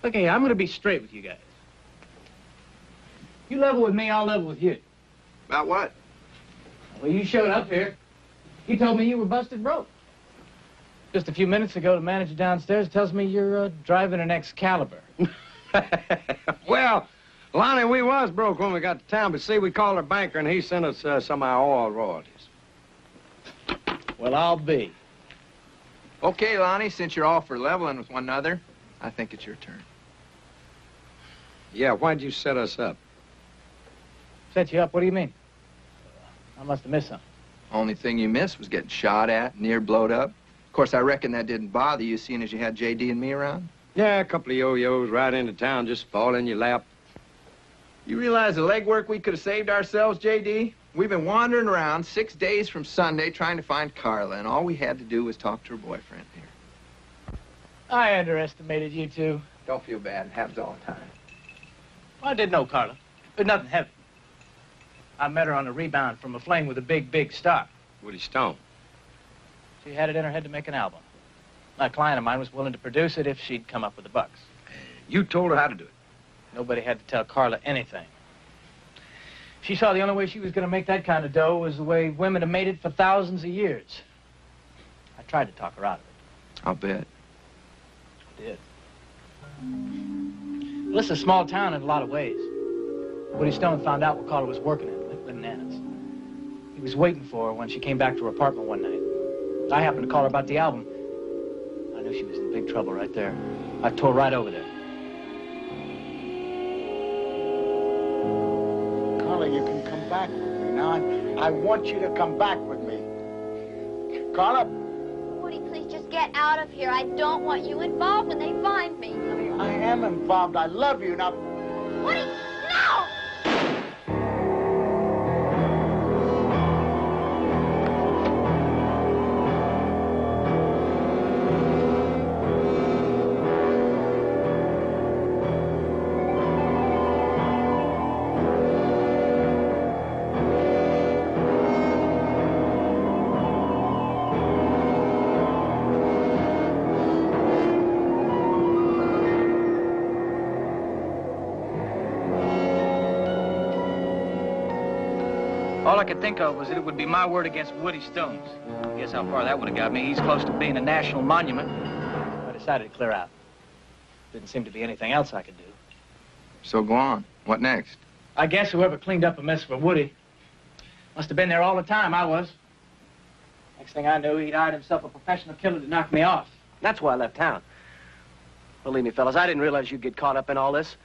Look, hey, I'm going to be straight with you guys. You level with me, I'll level with you. About what? Well, you showed up here. You told me you were busted broke. Just a few minutes ago, the manager downstairs tells me you're driving an Excalibur. Well, Lonnie, we was broke when we got to town, but see, we called our banker and he sent us some of our oil royalties. Well, I'll be. Okay, Lonnie, since you're all for leveling with one another, I think it's your turn. Yeah, why'd you set us up? Set you up? What do you mean? I must have missed something. Only thing you missed was getting shot at, near blowed up. Of course, I reckon that didn't bother you, seeing as you had J.D. and me around. Yeah, a couple of yo-yos right into town, just fall in your lap. You realize the legwork we could have saved ourselves, J.D.? We've been wandering around 6 days from Sunday trying to find Carla, and all we had to do was talk to her boyfriend here. I underestimated you two. Don't feel bad. It happens all the time. Well, I did know Carla, but nothing heavy. I met her on a rebound from a flame with a big star. Woody Stone. She had it in her head to make an album. A client of mine was willing to produce it if she'd come up with the bucks. You told her how to do it? Nobody had to tell Carla anything. She saw the only way she was going to make that kind of dough was the way women have made it for thousands of years. I tried to talk her out of it. I'll bet. I did. Well, this is a small town in a lot of ways. Woody Stone found out what Carla was working at. Bananas. He was waiting for her when she came back to her apartment one night. I happened to call her about the album. I knew she was in big trouble right there. I tore right over there. Carla, you can come back with me now. I want you to come back with me. Carla. Woody, please just get out of here. I don't want you involved when they find me. I am involved. I love you. Now. Woody, no! I could think of was that it would be my word against Woody Stone's. Guess how far that would have got me. He's close to being a national monument. I decided to clear out. Didn't seem to be anything else I could do. So go on. What next? I guess whoever cleaned up a mess for Woody must have been there all the time I was. Next thing I knew, he'd hired himself a professional killer to knock me off. That's why I left town. Believe me, fellas, I didn't realize you'd get caught up in all this.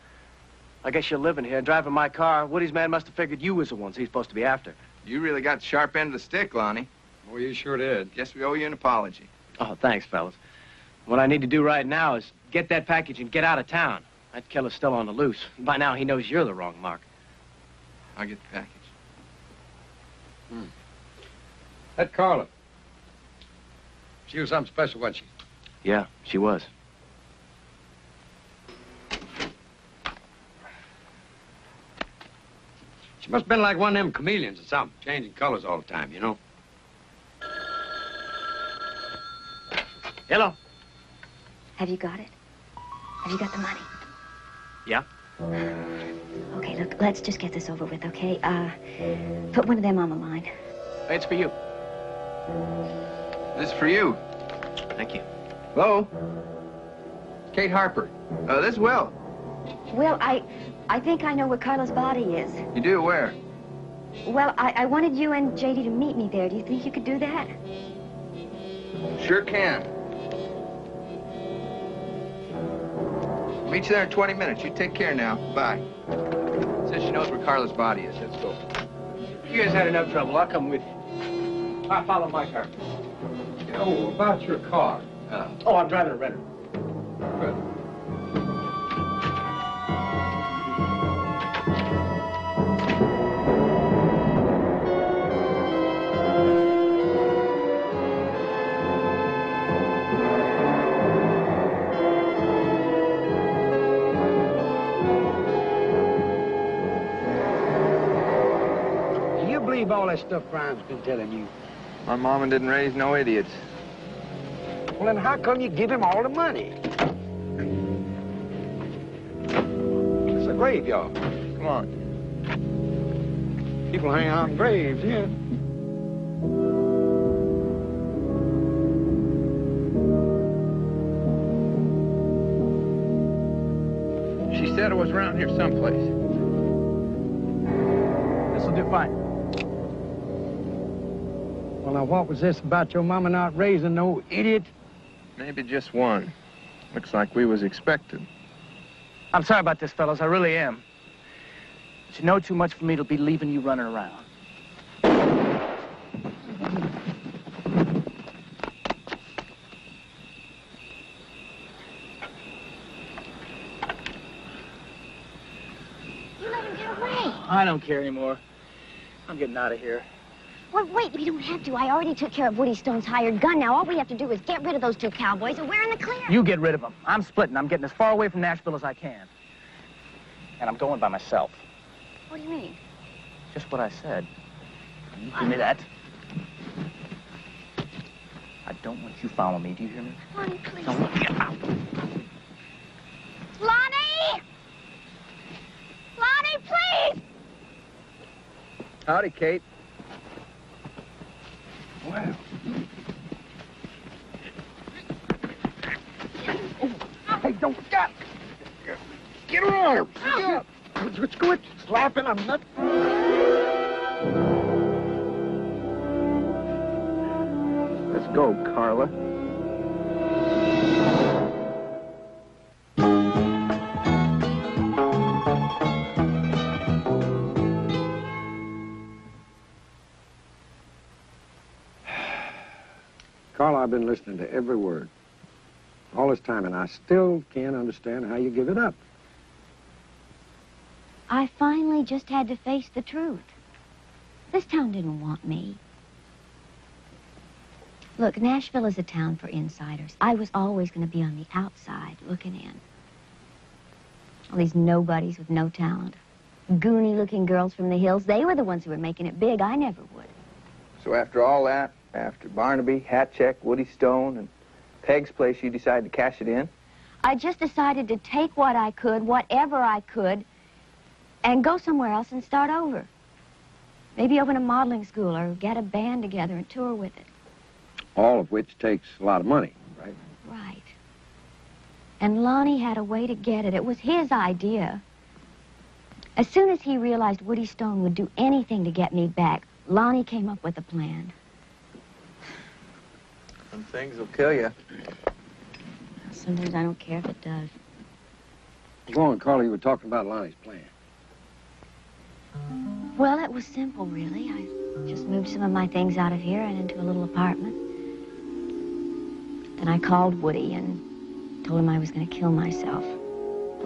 I guess you're living here, driving my car. Woody's man must have figured you was the ones he's supposed to be after. You really got the sharp end of the stick, Lonnie. Well, you sure did. Guess we owe you an apology. Oh, thanks, fellas. What I need to do right now is get that package and get out of town. That killer's still on the loose. By now, he knows you're the wrong mark. I'll get the package. That Carla. She was something special, wasn't she? Yeah, she was. She must have been like one of them chameleons or something, changing colors all the time, you know. Hello. Have you got it? Have you got the money? Yeah. Okay, look, let's just get this over with, okay? Put one of them on the line. Hey, it's for you. This is for you. Thank you. Hello? Kate Harper. This is Will. Will, I think I know where Carla's body is. You do? Where? Well, I wanted you and J.D. to meet me there. Do you think you could do that? Sure can. Meet you there in 20 minutes. You take care now. Bye. Says she knows where Carla's body is. Let's go. You guys had enough trouble. I'll come with you. I'll follow my car. Oh, about your car. Oh, I'm driving a renter. Good. All that stuff Grimes been telling you. My mama didn't raise no idiots. Well, then how come you give him all the money? It's a graveyard. Come on. People hang out in graves, yeah. She said it was around here someplace. This'll do fine. Well, now, what was this about your mama not raising no idiot? Maybe just one. Looks like we was expected. I'm sorry about this, fellas. I really am. But you know too much for me to be leaving you running around. You let him get away. I don't care anymore. I'm getting out of here. Well, wait, we don't have to. I already took care of Woody Stone's hired gun. Now all we have to do is get rid of those two cowboys and we're in the clear. You get rid of them. I'm splitting. I'm getting as far away from Nashville as I can. And I'm going by myself. What do you mean? Just what I said. You hear me that? I don't want you following me. Do you hear me? Lonnie, please. Don't want you out. Lonnie! Lonnie, please! Howdy, Kate. Wow. Hey, don't stop! Get on her! Get up! Let's quit slapping. I'm not. Let's go, Carla. Carla, I've been listening to every word all this time, and I still can't understand how you give it up. I finally just had to face the truth. This town didn't want me. Look, Nashville is a town for insiders. I was always going to be on the outside looking in. All these nobodies with no talent, goony-looking girls from the hills, they were the ones who were making it big. I never would. So after all that, after Barnaby, Hatchett, Woody Stone, and Peg's place, you decided to cash it in? I just decided to take what I could, whatever I could, and go somewhere else and start over. Maybe open a modeling school or get a band together and tour with it. All of which takes a lot of money, right? Right. And Lonnie had a way to get it. It was his idea. As soon as he realized Woody Stone would do anything to get me back, Lonnie came up with a plan. Some things will kill you. Sometimes I don't care if it does. Go on, Carla, you were talking about Lonnie's plan. Well, it was simple, really. I just moved some of my things out of here and into a little apartment. Then I called Woody and told him I was going to kill myself.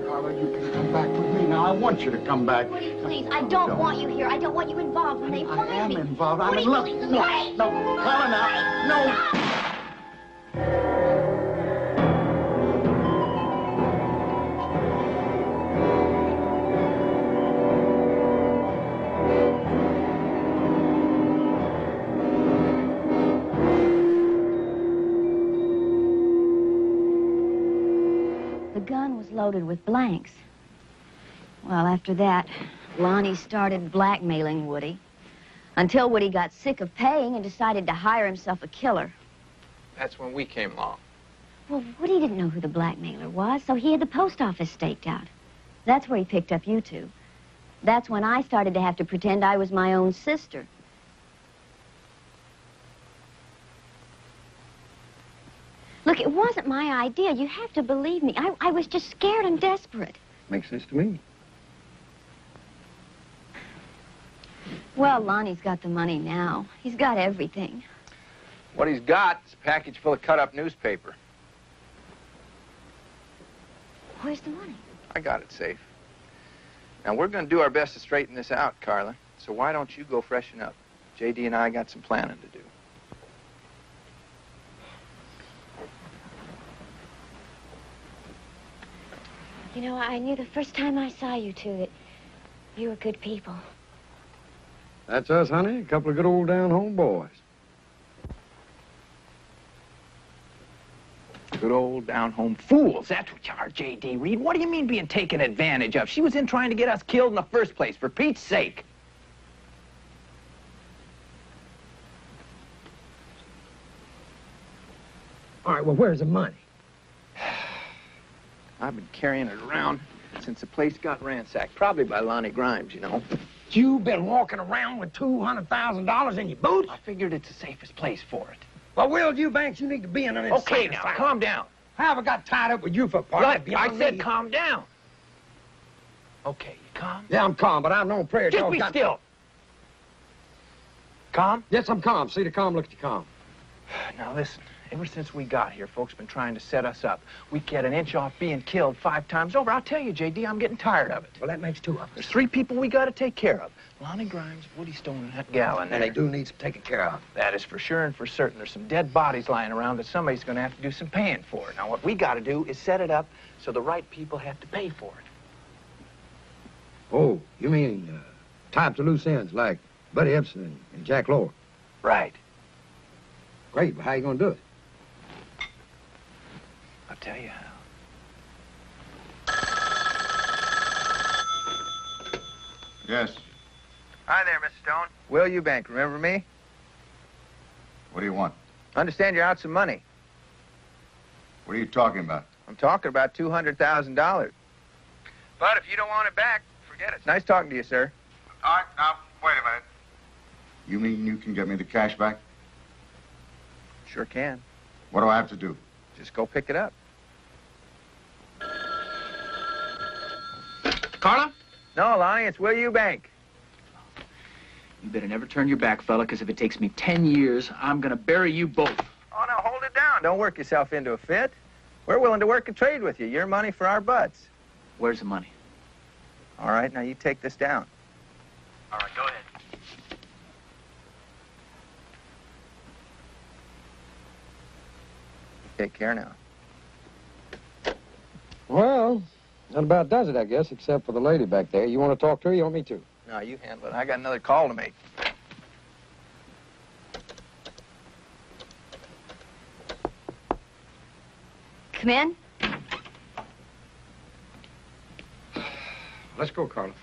Carla, you can come back with me now. I want you to come back. Woody, please, I don't want you here. I don't want you involved when they find me. I am involved. Woody, I'm in love. No, Carla, now. No. Loaded with blanks. Well, after that, Lonnie started blackmailing Woody until Woody got sick of paying and decided to hire himself a killer. That's when we came along. Well, Woody didn't know who the blackmailer was, so he had the post office staked out. That's where he picked up you two. That's when I started to have to pretend I was my own sister. Look, it wasn't my idea. You have to believe me. I was just scared and desperate. Makes sense to me. Well, Lonnie's got the money now. He's got everything. What he's got is a package full of cut-up newspaper. Where's the money? I got it safe. Now, we're going to do our best to straighten this out, Carla. So why don't you go freshen up? J.D. and I got some planning to do. You know, I knew the first time I saw you two that you were good people. That's us, honey. A couple of good old down-home boys. Good old down-home fools. That's what you are, J.D. Reed. What do you mean being taken advantage of? She was in trying to get us killed in the first place, for Pete's sake. All right, well, where's the money? I've been carrying it around since the place got ransacked, probably by Lonnie Grimes, you know. You've been walking around with $200,000 in your boots? I figured it's the safest place for it. Well, Will Eubanks, you need to be in an insane asylum. Okay, now, calm down. How have I got tied up with you for a party? I said calm down. Okay, you calm? Yeah, I'm calm, but I know prayer. Just be still. Calm? Yes, I'm calm. See the calm, look at the calm. Now, listen. Ever since we got here, folks been trying to set us up. We get an inch off being killed 5 times over. I'll tell you, J.D., I'm getting tired of it. Well, that makes 2 of us. There's 3 people we got to take care of. Lonnie Grimes, Woody Stone, and that gal in there. And they do need some taking care of. That is for sure and for certain. There's some dead bodies lying around that somebody's going to have to do some paying for. Now, what we got to do is set it up so the right people have to pay for it. Oh, you mean types of loose ends like Buddy Epson and Jack Lord? Right. Great, but how you going to do it? I'll tell you how. Yes. Hi there, Mr. Stone. Will Eubank, remember me? What do you want? I understand you're out some money. What are you talking about? I'm talking about $200,000. But if you don't want it back, forget it. Nice talking to you, sir. All right, now, wait a minute. You mean you can get me the cash back? Sure can. What do I have to do? Just go pick it up. Carla? No, Lonnie, it's Will Eubank. You better never turn your back, fella, because if it takes me 10 years, I'm going to bury you both. Oh, now, hold it down. Don't work yourself into a fit. We're willing to work and trade with you. Your money for our butts. Where's the money? All right, now you take this down. All right, go ahead. Take care now. Well, that about does it, I guess, except for the lady back there. You want to talk to her? You want me to? No, you handle it. I got another call to make. Come in. Let's go, Carla.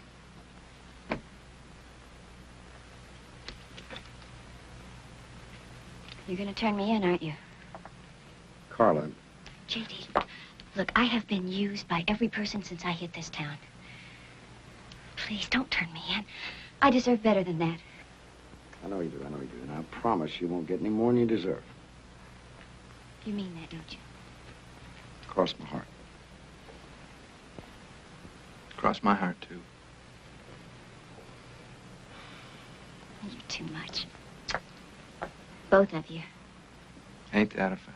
You're going to turn me in, aren't you? Carla. J.D., look, I have been used by every person since I hit this town. Please, don't turn me in. I deserve better than that. I know you do, I know you do. And I promise you won't get any more than you deserve. You mean that, don't you? Cross my heart. Cross my heart, too. You're too much. Both of you. Ain't that a fact?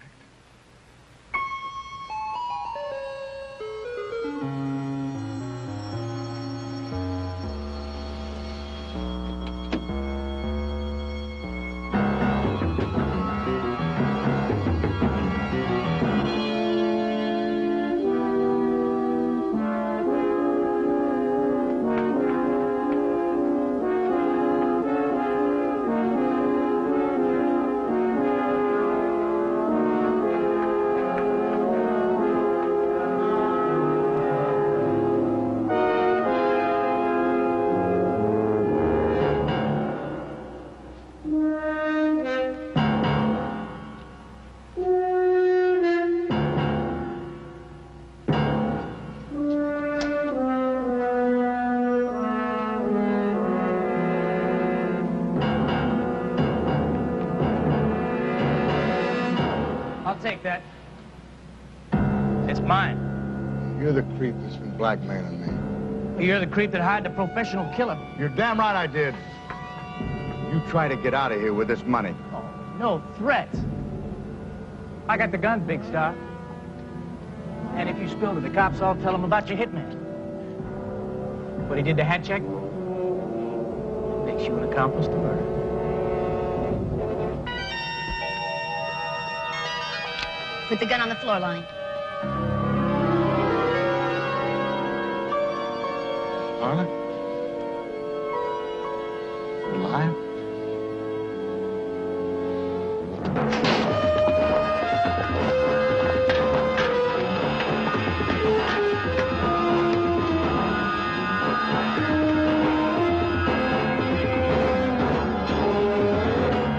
Take that. It's mine. You're the creep that's been blackmailing me. You're the creep that hired the professional killer. You're damn right I did. You try to get out of here with this money. Oh, no threats. I got the gun, Big Star. And if you spill to the cops, I'll tell them about your hitman. What he did to Hatchett makes you an accomplice to murder. Put the gun on the floor, Lonnie. Carla? You're alive?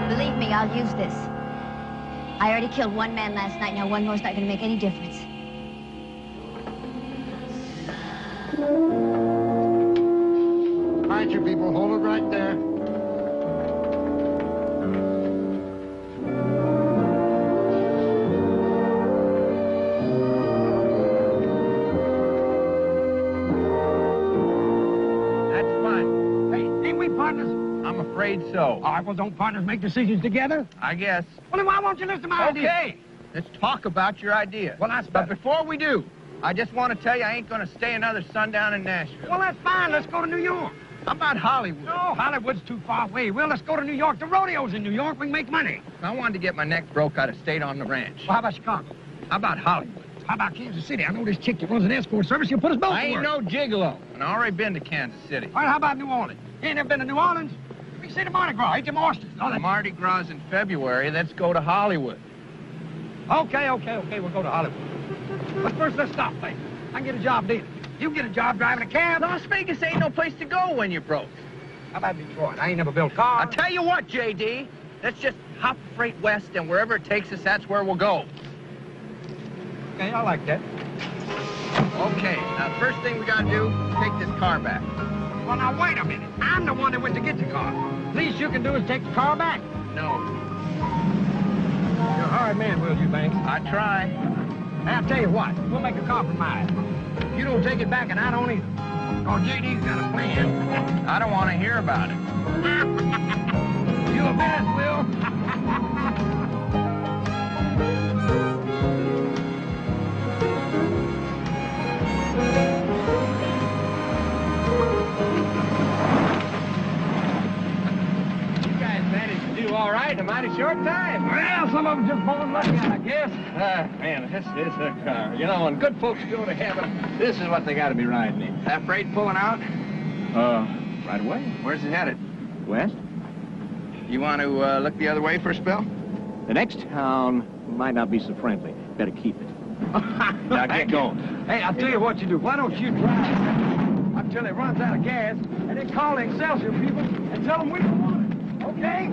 Believe me, I'll use this. I already killed one man last night. Now one more's not gonna make any difference. All right, you people, hold it right there. That's fine. Hey, ain't we partners? I'm afraid so. All right, well, don't partners make decisions together? I guess. Well, why won't you listen to my idea? Okay, let's talk about your idea. Well, that's better. But before we do, I just want to tell you I ain't going to stay another sundown in Nashville. Well, that's fine. Let's go to New York. How about Hollywood? No, Hollywood's too far away. Well, let's go to New York. The rodeo's in New York. We can make money. I wanted to get my neck broke out of state on the ranch. Well, how about Chicago? How about Hollywood? How about Kansas City? I know this chick that runs an escort service. She'll put us both to work. I ain't no gigolo. And I already been to Kansas City. All right, how about New Orleans? You ain't never been to New Orleans? We see the Mardi Gras, eat them oysters. The Mardi Gras in February, let's go to Hollywood. Okay, we'll go to Hollywood. But first, let's stop, baby. I can get a job dealing. You can get a job driving a cab. Las Vegas ain't no place to go when you're broke. How about Detroit? I ain't never built cars. I'll tell you what, J.D., let's just hop freight west, and wherever it takes us, that's where we'll go. Okay, I like that. Okay, now, first thing we gotta do is take this car back. Well, now, wait a minute. I'm the one that went to get the car. Least you can do is take the car back. No. You're a hard man, Will Eubanks. I try. Now, I'll tell you what. We'll make a compromise. You don't take it back, and I don't either. Oh, J.D.'s got a plan. I don't want to hear about it. You a mess, Will. All right, a mighty short time. Well, some of them just born lucky, I guess. Man, this is a car. You know, when good folks go to heaven, this is what they got to be riding in. That freight pulling out? Right away. Where's it headed? West. You want to look the other way for a spell? The next town might not be so friendly. Better keep it. Now get going. Hey, I'll tell you what you do. Why don't you drive until it runs out of gas, and then call the Excelsior people and tell them we don't want it, okay?